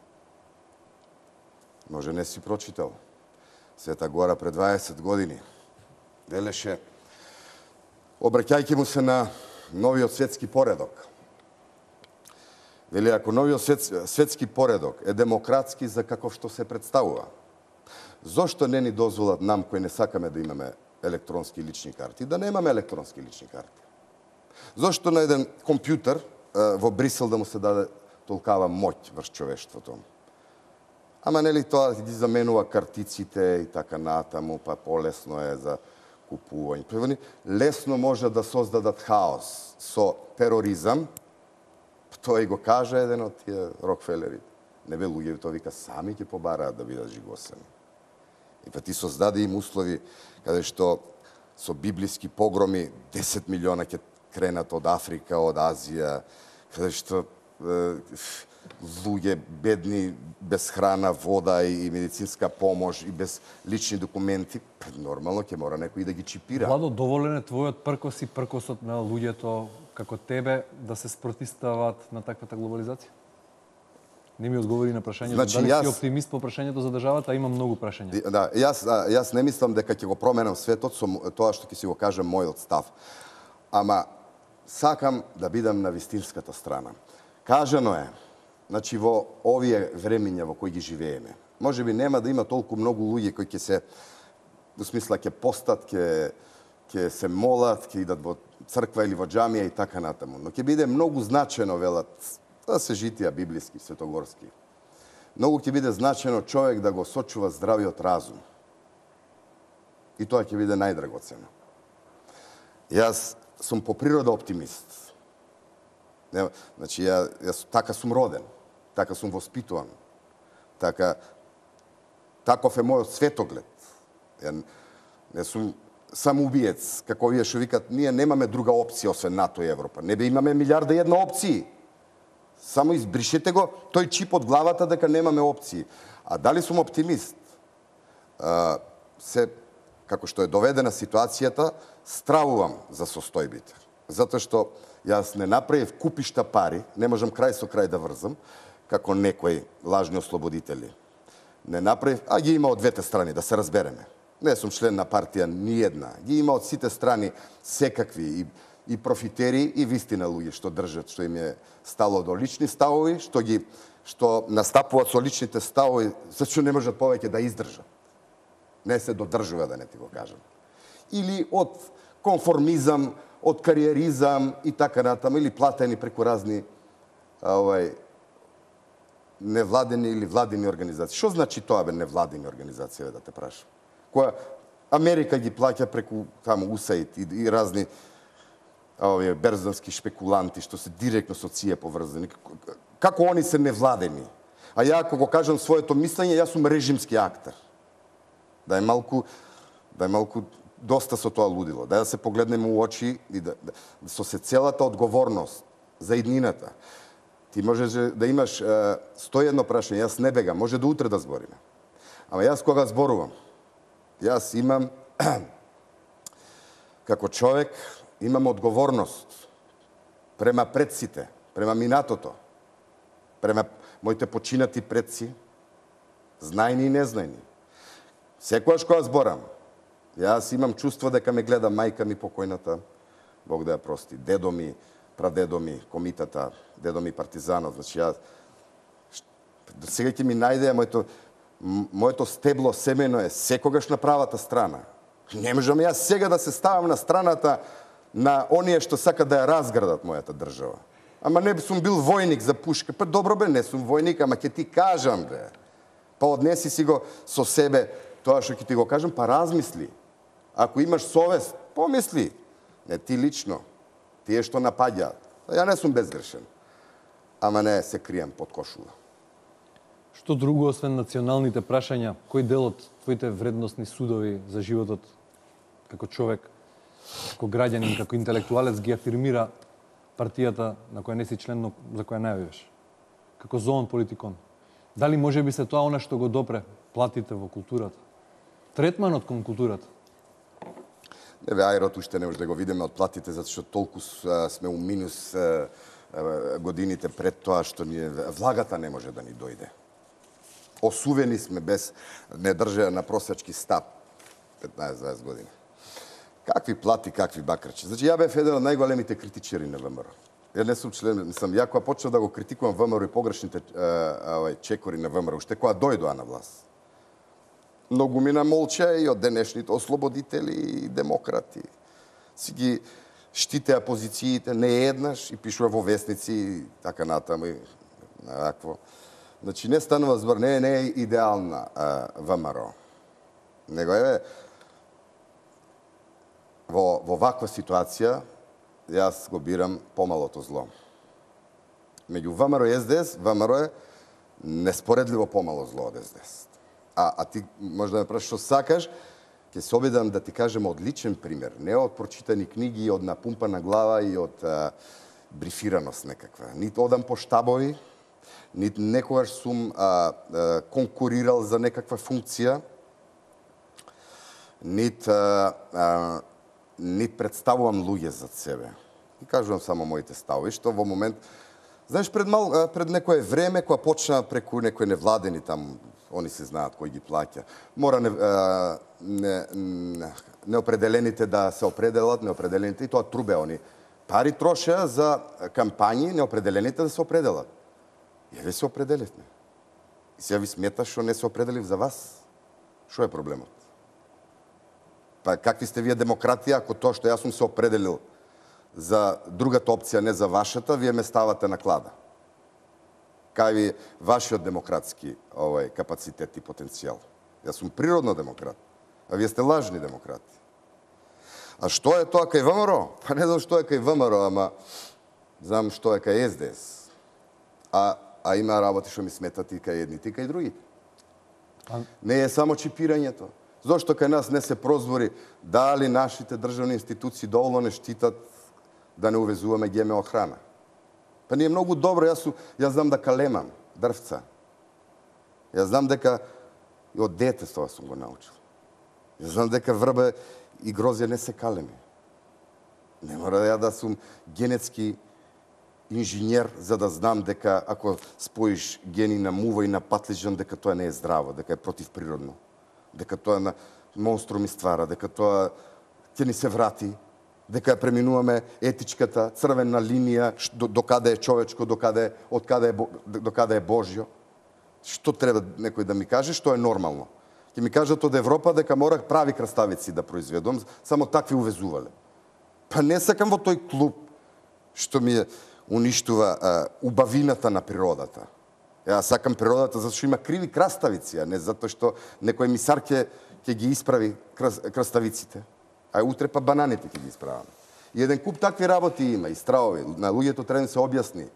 Може не си прочитал. Света Гора пред 20 години велеше, обраќајќи му се на новиот светски поредок, вели, ако новиот светски поредок е демократски за каков што се представува, зошто не ни дозволат нам, кои не сакаме да имаме електронски лични карти, да не имаме електронски лични карти? Зошто на еден компјутер во Брисел да му се даде толкава моќ врз човештвото? Ама нели тоа ги заменува картиците и така натаму, па полесно е за купување. Лесно може да создадат хаос со тероризам. Тоа и го кажа еден од тие Рокфелери. Не бе, луѓе, тоа вика, сами ќе побараат да бидат жигосени. И па ти создаде им услови каде што со библиски погроми 10 милиона ќе кренат од Африка, од Азија, каде што луѓе бедни, без храна, вода и медицинска помош и без лични документи, нормално ќе мора некој да ги чипира. Владо, доволен е твојот пркос и пркосот на луѓето како тебе да се спротивставаат на таквата глобализација? Не ми одговори на прашањето. Значи, дали си оптимист по прашањето за државата, а има многу прашања. Да, јас не мислам дека ќе го променам светот со тоа што ќе си го кажам мојот став. Ама сакам да бидам на вистинската страна. Кажано е, значи во овие времења во кои ги живееме, можеби нема да има толку многу луѓе кои ќе се, во смисла, ќе постат, ќе се молат, ќе идат во црква или во џамија и така натаму. Но ќе биде многу значено, велат, да се житија библиски, светогорски. Многу ќе биде значено човек да го сочува здравиот разум. И тоа ќе биде најдрагоценно. Јас сум по природа оптимист. Значи, јас така сум роден, така сум воспитуван, таков е мојот светоглед. Ја не сум самоубиец, како овие што викат, ние немаме друга опција освен НАТО и Европа. Не бе, имаме милиарда и една опција. Само избришете го тој чип од главата дека немаме опција. А дали сум оптимист? Се како што е доведена ситуацијата, стравувам за состојбите. Затоа што јас не направив купишта пари, не можам крај со крај да врзам, како некои лажни ослободители. Не направив, а ги има од двете страни, да се разбереме. Не сум член на партија ниједна. Ги има од сите страни секакви и профитери и вистина луѓе што држат, што им е стало до лични ставови, што настапуваат со личните ставови, зашто не можат повеќе да издржат. Не се додржува, да не ти го кажам. Или од конформизам, од кариеризам и така натаму, или платени преку разни невладени или владени организации. Што значи тоа бе невладени организации, да те прашам? Која Америка ги плаќа преку таму USAID и разни берзански шпекуланти што се директно со ција поврзани. Како они се невладени? А ја ако го кажам своето мислење, јас сум режимски актер. Да е малку доста со тоа лудило. Да се погледнеме у очи и да со се целата одговорност за иднината. Ти можеш да имаш 101 прашање, јас не бегам, може да утре да збориме. Ама јас кога зборувам, јас имам, како човек, имам одговорност према предците, према минатото, према моите починати предци, знајни и незнајни. Секојаш кога зборам, јас имам чувство дека ме гледа мајка ми покојната, Бог да ја прости, дедо ми, прадедо ми, комитата, дедо ми партизанот, значи јас сега ќе ми најде моето стебло семено е секогаш на правата страна. Не можам јас сега да се ставам на страната на оние што сакаат да ја разградат мојата држава. Ама не сум бил војник за пушка. Па добро бе, не сум војник, ама ќе ти кажам бе. Па однеси си го со себе тоа што ќе ти го кажам, па размисли. Ако имаш совест, помисли. Не ти лично, тие што напаѓаат. Ја не сум безгрешен. Ама не се кријам под кошула. Што друго, освен националните прашања, кој дел од твоите вредностни судови за животот како човек, како граѓанин, како интелектуалец ги афирмира партијата на која не си член, за која најавиваш? Како зоон политикон. Дали може би се тоа она што го допре платите во културата? Третманот кон културата? Не бе, ајрот уште не може да го видиме од платите, затоа што толку сме у минус годините пред тоа што ни влагата не може да ни дојде. Осувени сме без не држеја на просечки стап 15-20 години. Какви плати, какви бакарчи. Значи, ја бев еден од најголемите критичери на ВМРО. Ја не сум член, ја која почнав да го критикувам ВМРО и погрешните чекори на ВМРО, уште која дојдоа на власт. Многу мина молча и од денешните ослободители и демократи. Си ги штитеа позициите не еднаш и пишува во вестници и така натаму и такво. Значи, не станува збор, не е идеална ВМРО. Него е, во ваква ситуација, јас го бирам помалото зло. Меѓу ВМРО и СДС, ВМРО е неспоредливо помало зло од СДС. А ти може да ме прашаш што сакаш, ќе се обидам да ти кажем од личен пример, не од прочитани книги, од напумпана глава и од брифираност некаква. Нито одам по штабови, нит некогаш сум конкурирал за некаква функција, нит представувам луѓе зад себе. И кажувам само моите ставови, што во момент... Знаеш, пред некое време, која почна преку некои невладени там, они се знаат кои ги плаќа, мора неопределените да се определат, неопределените, и тоа трубе они. Пари трошеа за кампањи, неопределените да се определат. Ја ви се определивме. И сега ви смета што не се определив за вас. Што е проблемот? Па какви сте вие демократија, ако тоа што јас сум се определил за другата опција, не за вашата, вие ме ставате на клада? Кај ви вашиот демократски капацитет и потенцијал? Јас сум природно демократ, а вие сте лажни демократи. А што е тоа кај ВМРО? Па не знам што е кај ВМРО, ама знам што е кај СДС. А има работи што ми сметат и кај едните, и кај другите. Не е само чипирањето. Зошто кај нас не се прозвори дали нашите државни институции доволно не штитат да не увезуваме ГМО храна. Па не е многу добро, јас знам да калемам дрвца. Јас знам дека и од детето сум го научил. Ја знам дека врба и грозе не се калеми. Не мора да сум генетски инженер за да знам дека ако споиш гени на мува и на патлиџан, дека тоа не е здраво, дека е противприродно, дека тоа на монструми ствара, дека тоа ќе ни се врати, дека ја преминуваме етичката црвена линија до каде е човечко, до каде е Божјо. Што треба некој да ми каже што е нормално? Ќе ми кажат од Европа дека морах прави краставици да произведам, само такви увезувале. Па не сакам во тој клуб што ми уништува убавината на природата. Ја сакам природата затоа што има криви краставици, а не затоа што некој мисар ќе ги исправи краставиците. А утре па бананите ќе ги исправаме. И еден куп такви работи има, и страови. На луѓето треба да се објасни,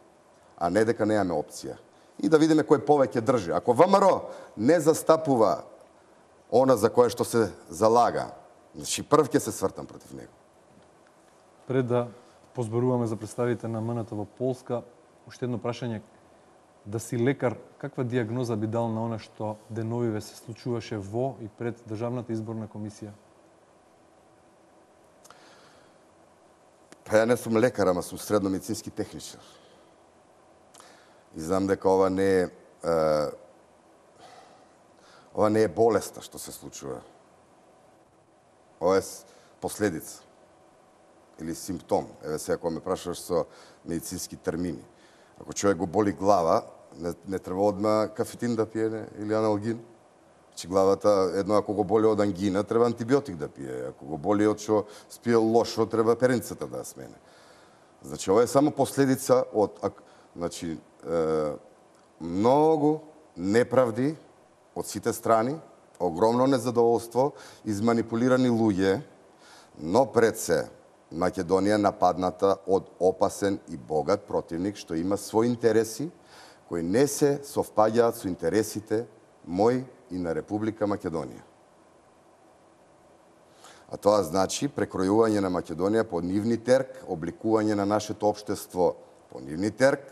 а не дека немаме опција. И да видиме кој повеќе држи. Ако ВМРО не застапува она за која што се залага, значи прв ќе се свртам против него. Пред да позборуваме за представите на МНТ во Полска, уште едно прашање. Да си лекар, каква дијагноза би дал на она што деновиве се случуваше во и пред Државната изборна комисија? Па ја не сум лекар, ама сум средно-медицински техничар. И знам дека ова не е болеста што се случува. Ова е последица или симптом. Еве сега кога ме прашуваш со медицински термини. Ако човек го боли глава, не треба одма кафетин да пие или аналгин. Че главата, едно ако го боли од ангина, треба антибиотик да пие. Ако го боли од што спиел лошо, треба перенцата да смене. Значи ова е само последица од многу неправди од сите страни, огромно незадоволство, изманипулирани луѓе, но пред се Македонија нападната од опасен и богат противник што има своји интереси кои не се совпаѓаат со интересите мој и на Република Македонија. А тоа значи прекројување на Македонија по нивни терк, обликување на нашето општество по нивни терк.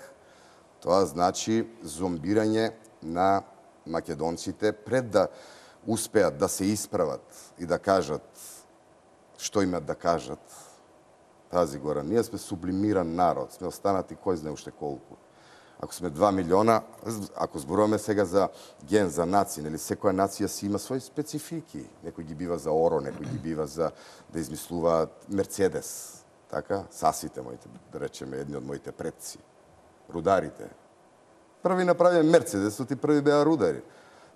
Тоа значи зомбирање на македонците пред да успеат да се исправат и да кажат што имат да кажат. Пази, Горан, ние сме сублимиран народ, сме останати кој знае уште колку. Ако сме 2 милиона, ако зборуваме сега за ген, за нација, или секоја нација си има своји специфики. Некој ги бива за оро, некој ги бива за да измислуваат Мерцедес, така? Сасите, моите, да речеме, едни од моите предци. Рударите. Први направија Мерцедесот и први беа рудари.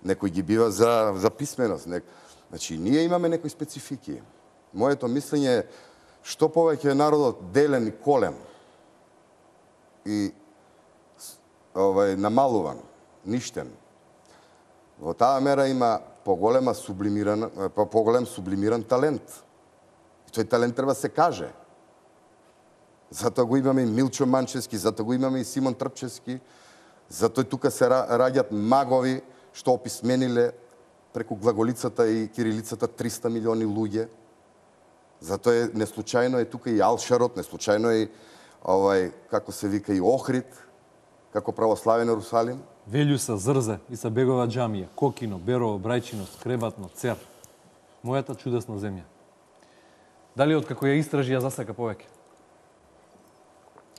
Некој ги бива за писменост. Значи, ние имаме некои специфики. Моето мислење е што повеќе е народот делен и колем и намалуван, ништен, во таа мера има поголем сублимиран талент. И тој талент треба се каже. Затоа го имаме и Милчо Манчевски, затоа го имаме и Симон Трпчевски, затоа тука се раѓаат магови што описмениле преку глаголицата и кирилицата 300 милиони луѓе. Затоа неслучајно е тука и Алшарот, неслучајно е како се вика и Охрид, како православен Ерусалим. Велјуса, Зрзе, Исабегова џамија, Кокино, Берово, Брајчино, Скребатно, Цер. Мојата чудесна земја. Дали откако ја истражи, ја засака повеќе?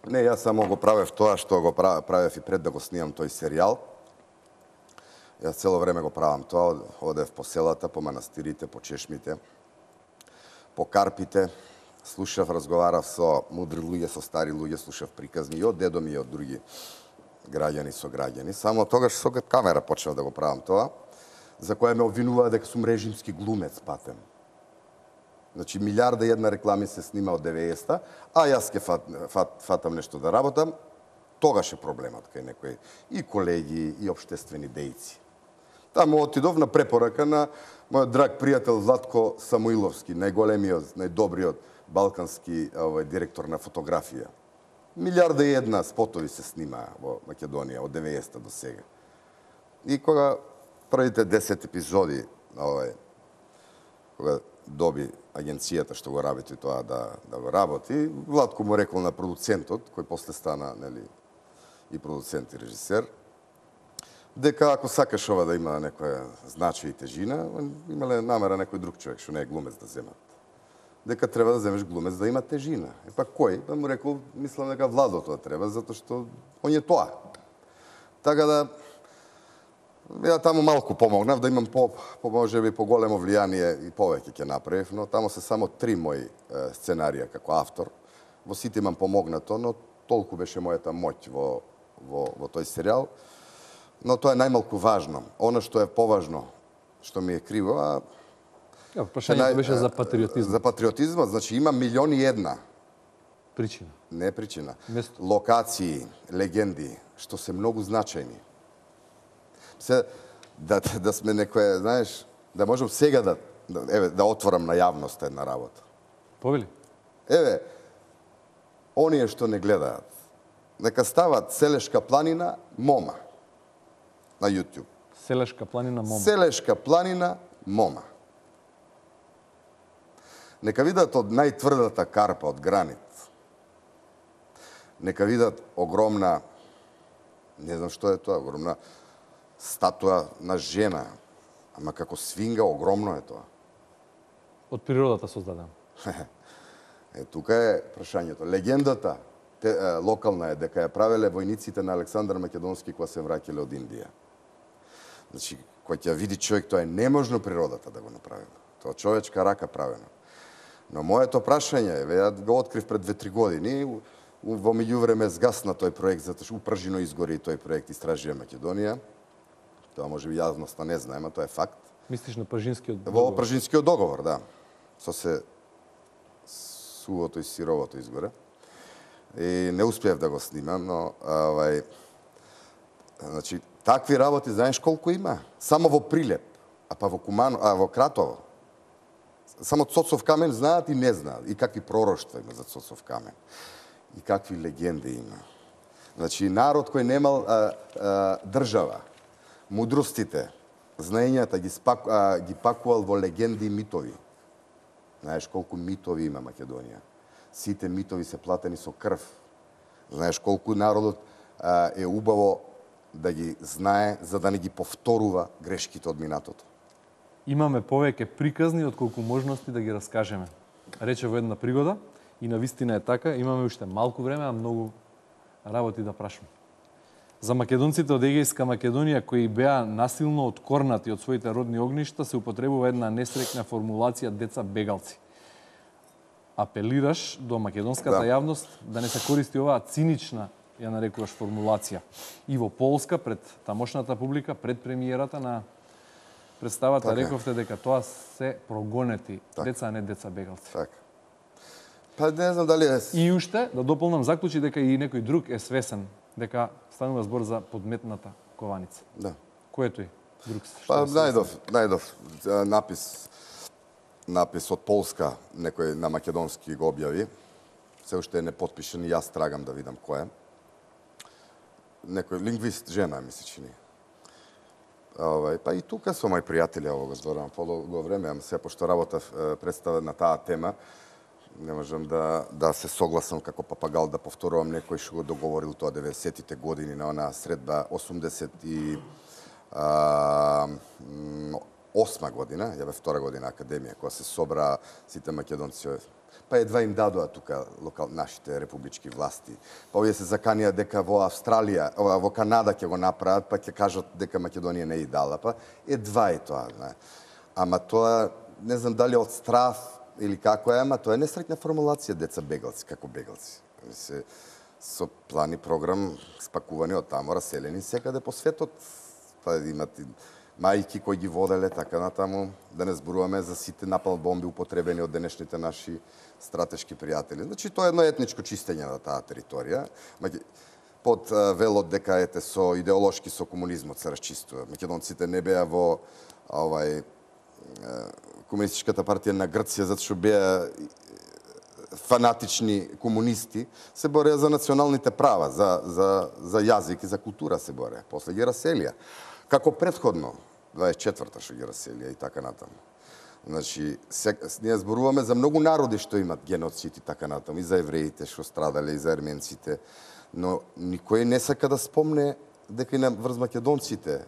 Не, јас само го правев тоа што го правев и пред да го снимам тој серијал. Јас цело време го правам тоа, одев по селата, по манастирите, по чешмите, по карпите, слушав, разговарав со мудри луѓе, со стари луѓе, слушав приказни и од дедо ми и од други граѓани со граѓани. Само тогаш со камера почнав да го правам тоа, за која ме обвинуваа дека сум режимски глумец патем. Значи, милиарда и една реклами се снима од 90-та, а јас ке фатам нешто да работам, тогаш е проблемот кај некои и колеги, и обществени дејци. Таму отидов на препорака на мојот драг пријател Златко Самуиловски, најголемиот, најдобриот балкански директор на фотографија. Милиарда и една спотови се снимаа во Македонија од 90-та до сега. И кога првите 10 епизоди, кога доби агенцијата што го работи тоа да го работи, Владко му рекол на продуцентот, кој после стана и продуцент и режисер, дека ако сакаш ова да има некоја значај и тежина, имале намера некој друг човек што не е глумец да земат. Дека треба да земеш глумец да има тежина. Е па кој? Па му рекол, мислам дека Владо тоа треба, затоа што он е тоа. Така да ја таму малку помогнав да имам можеби поголемо влијание и повеќе ќе направев, но таму се само три мои сценарија како автор. Во сите имам помогнато, но толку беше мојата моќ во тој серијал. Но тоа е најмалку важно. Оно што е поважно, што ми е криво, а... Прашањето беше за патриотизм. За патриотизм, значи има милион и една. Причина. Не причина. Место. Локации, легенди, што се многу значајни. Се, да сме некоја, знаеш, да можам сега да отворам на јавност една работа. Повели? Еве, оние што не гледаат, нека стават Селешка планина, мома. На YouTube. Селешка планина, мома. Селешка планина, мома. Нека видат од најтврдата карпа, од гранит. Нека видат огромна, не знам што е тоа, огромна статуа на жена. Ама како свинга, огромно е тоа. Од природата создадена. Тука е прашањето. Легендата локална е дека ја правеле војниците на Александар Македонски кога се враќале од Индија. Значи, кога ќе види човек, тоа е неможно природата да го направи. Тоа човечка рака правено. Но моето прашање е, ја го открив пред 2-3 години, во меѓувреме згасна тој проект, затоа што упражено изгори тој проект Истражија Македонија. Тоа можеби јавноста не знае, ама тоа е факт. Мислиш на Пржинскиот договор? Во Пржинскиот договор, да. Со се сувото и сировото изгоре. И не успеав да го снимам, но значи такви работи знаеш колку има, само во Прилеп, а па во Куманово, а во Кратово. Само Цотсов камен знаат и не знаат, и какви пророштва има за Цотсов камен. И какви легенди има. Значи народ кој немал држава, мудростите, знаењата ги пакувал во легенди и митови. Знаеш колку митови има Македонија. Сите митови се платени со крв. Знаеш колку народот е убаво да ги знае, за да не ги повторува грешките од минатото. Имаме повеќе приказни од колку можности да ги раскажеме. Рече во една пригода, и на вистина е така, имаме уште малку време, а многу работи да прашаме. За македонците од Егејска Македонија, кои беа насилно откорнати од своите родни огништа, се употребува една несрекна формулација деца бегалци. Апелираш до македонската јавност да не се користи оваа цинична, ја нарекуваш, формулација. И во Полска, пред тамошната публика, пред премиерата на представата, рековте дека тоа се прогонети деца, а не деца бегалци. Така. Па не знам дали е... И уште, да дополнам, заклучи дека и некој друг е свесен дека станува збор за подметната кованица. Да. Кој е тој друг? Па најдов напис од Полска, некој на македонски го објави. Се уште не потпишен и јас трагам да видам кој е. Некој лингвист, жена, мисли чини. Па и тука со мои пријатели го зборувам полго време, ама се пошто работав представа на таа тема, не можам да се согласам како папагал да повторувам некој што го договорил тоа 90-тите години на онаа средба 88 година, ја бе втора година академија, која се собра сите македонци. Па едва им дадоа тука нашите републички власти. Па овие се заканија дека во Австралија, во Канада ќе го направат, па ќе кажат дека Македонија не и дала. Па едва е тоа. Не. Ама тоа, не знам дали од страв или како е, ама тоа е несрекна формулација деца бегалци, како бегалци. Со плани програм спакувани од таму, раселени секаде по светот. Па имат мајки кои ги воделе, така натаму, да не зборуваме за сите напал бомби употребени од денешните наши стратешки пријатели. Значи, тоа е едно етничко чистење на таа територија. Под велот дека ете со идеолошки со комунизмот се расчистува. Македонците не беа во комунистичката партија на Грција, затоа што беа фанатични комунисти, се бореа за националните права, за јазик и за култура се бореа. После ги раселија. Како предходно, 24-та што ги раселија и така натаму. Значи, ние зборуваме за многу народи што имат геноцид и така натаму, и за евреите што страдале, и за арменците, но никој не сака да спомне дека и врз македонците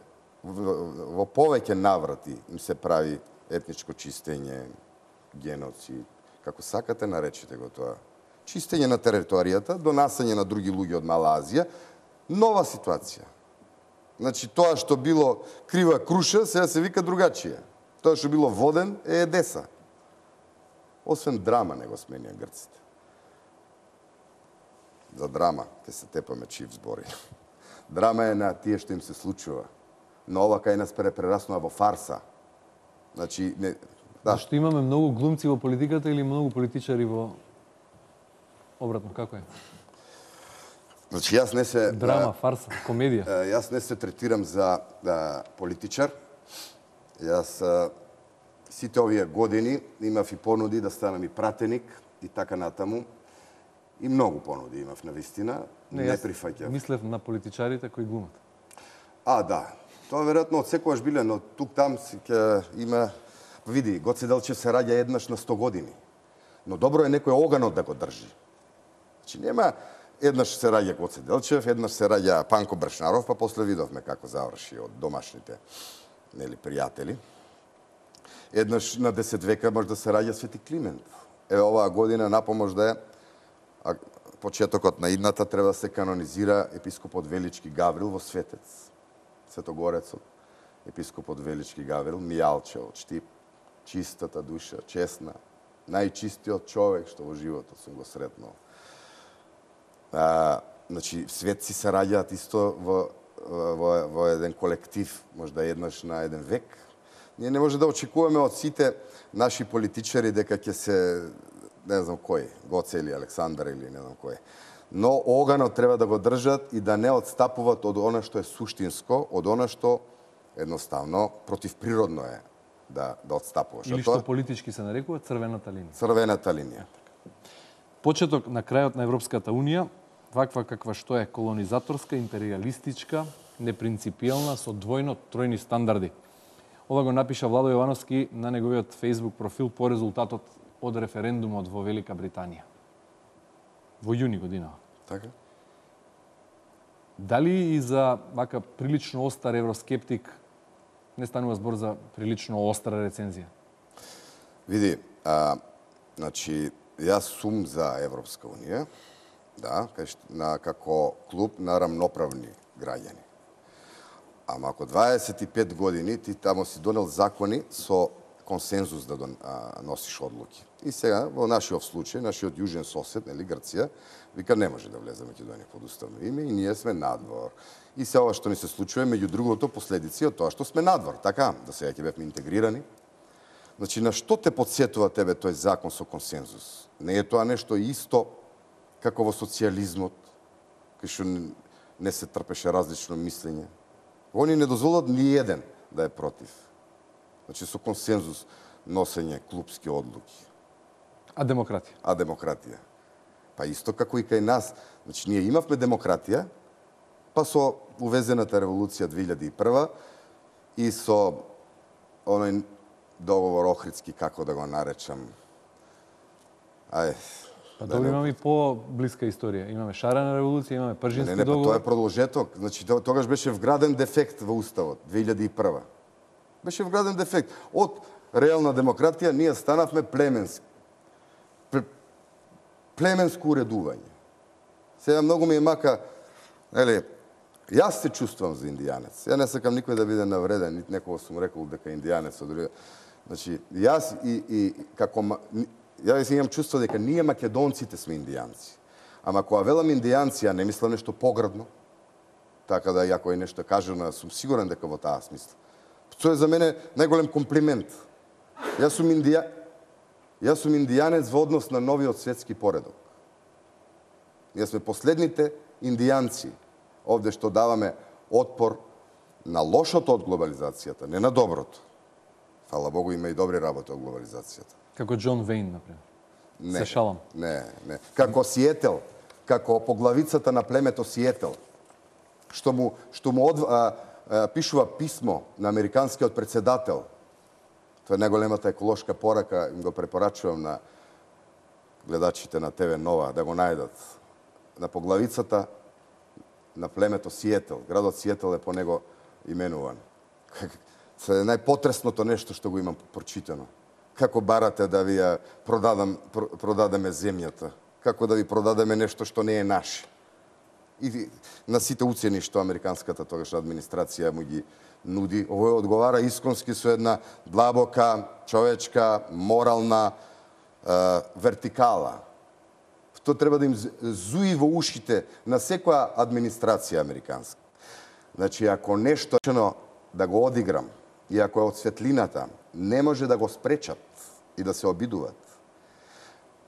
во повеќе наврати им се прави етничко чистење, геноцид, како сакате наречете го тоа. Чистење на територијата, донасање на други луѓе од Мала Азија, нова ситуација. Значи, тоа што било крива круша, сега се вика другачија. Тоа што било воден е Едеса. Освен драма не го сменија грците. За драма ќе се тепаме чиј збори. Драма е на тие што им се случува. Но ова кај нас прераснува во фарса. Значи, не... Да. Зашто имаме многу глумци во политиката или многу политичари во... Обратно, како е? Значи, јас не се... Драма, фарса, комедија. Јас не се третирам за политичар. Јас сите овие години имав и понуди да станам и пратеник и така натаму. И многу понуди имав, навистина. Не прифаќав. Мислев на политичарите кои глумат. А, да. Тоа веројатно од секогаш биле, но тук там ќе има... Види, Гоце Делчев се раѓа еднаш на 100 години. Но добро е некој оганот да го држи. Значи, нема... Еднаш се раѓа Гоце Делчев, еднаш се раѓа Панко Бршнаров, па после видовме како заврши од домашните пријатели. Еднаш на 10 века може да се раѓа Свети Климент. Е, оваа година напомош да е, почетокот на идната треба да се канонизира епископот Велички Гаврил во Светец. Светогорецот, епископот Велички Гаврил, мијалче од Штип, чистата душа, честна, најчистиот човек што во животот сум го сретнал. Значи, светци се раѓаат исто во еден колектив, можда еднаш на еден век. Ние не може да очекуваме од сите наши политичари дека ќе се, не знам кој, Гоце или Александар или не знам кој. Но оганот треба да го држат и да не отстапуваат од она што е суштинско, од она што едноставно противприродно е да отстапуваш. Или што политички се нарекува црвената линија. Црвената линија. Почеток на крајот на Европската унија, ваква каква што е колонизаторска, империалистичка, непринципијална, со двојно тројни стандарди. Ова го напиша Владо Јовановски на неговиот Facebook профил по резултатот од референдумот во Велика Британија. Во јуни годинава. Така. Дали и за вака прилично остар евроскептик не станува збор за прилично остра рецензија? Види, значи, јас сум за Европска унија, да, како клуб на рамноправни граѓани. Ама ако 25 години ти тамо си донел закони со консензус да носиш одлуки. И сега, во нашиот случај, нашиот јужен сосед, нели, Грција, вика не може да влезе Македонија под уставно име и ние сме надвор. И се ова што ни се случува, меѓу другото, последици од тоа што сме надвор. Така, да сега ќе бевме интегрирани. Значи, на што те подсетува тебе тој закон со консензус? Не е тоа нешто исто како во социјализмот, кај што не се трпеше различно мислење. Они не дозволат ни еден да е против. Значи, со консензус носење клубски одлуки. А демократија? А демократија. Па исто како и кај нас. Значи, ние имавме демократија, па со увезената револуција 2001 и со оној договор Охридски, како да го наречам. Ај. Па да добро, имаме по-блиска историја. Имаме шарена револуција, имаме пржински договор. Па тоа е продолжеток. Значи, тогаш беше вграден дефект во уставот 2001. Беше вграден дефект. Од реална демократија ние станавме племенско уредување. Сега многу ми е мака, нели, јас се чувствувам за индијанец. Ја не сакам никој да биде навреден, нит некого сум рекол дека индијанец од друга. Значи, јас јас имам чувство дека ние македонците сме индијанци. Ама кога велам индијанци, а не мислам нешто поградно. Така да јако е нешто кажано, сум сигурен дека во таа смисла. Тоа е за мене најголем комплимент. Јас сум индијанец во однос на новиот светски поредок. Ние сме последните индијанци овде што даваме отпор на лошото од глобализацијата, не на доброто. Фала Богу, има и добри работи од глобализацијата. Како Џон Вејн, например. Не, се шалам. Не. Како Сиетел, како поглавицата на племето Сиетел, што му пишува писмо на американскиот председател. Тоа е најголемата еколошка порака, им го препорачувам на гледачите на ТВ Нова да го најдат. На поглавицата на племето Сиетел. Градот Сиетел е по него именуван. Се најпотресното нешто што го имам прочитано. Како барате да ви ја продадеме земјата, како да ви продадеме нешто што не е наше. И на сите уцени што американската тогашна администрација му ги нуди, овој одговара исконски со една длабока, човечка, морална вертикала. Тоа треба да им зуи во ушите на секоја администрација американска. Значи, ако нешто да го одиграм, и ако е од светлината, не може да го спречат и да се обидуваат.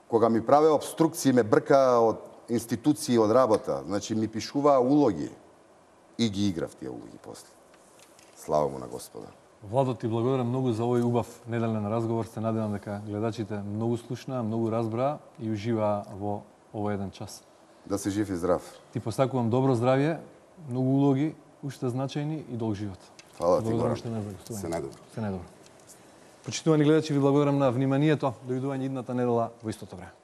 Кога ми праве обструкции, ме брка од институции, од работа, значи ми пишуваа улоги и ги играв тие улоги после. Слава му на Господа. Владо, ти благодарам многу за овој убав неделен разговор. Се надевам дека гледачите многу слушнаа, многу разбраа и уживаа во овој еден час. Да си жив и здрав. Ти посакувам добро здравје, многу улоги, уште значајни и долг живот. Фала ти, Горан. Се најдобро. Се најдобро. Почитувани гледачи, ви благодарам на вниманието. Дојдување идната недела во истото време.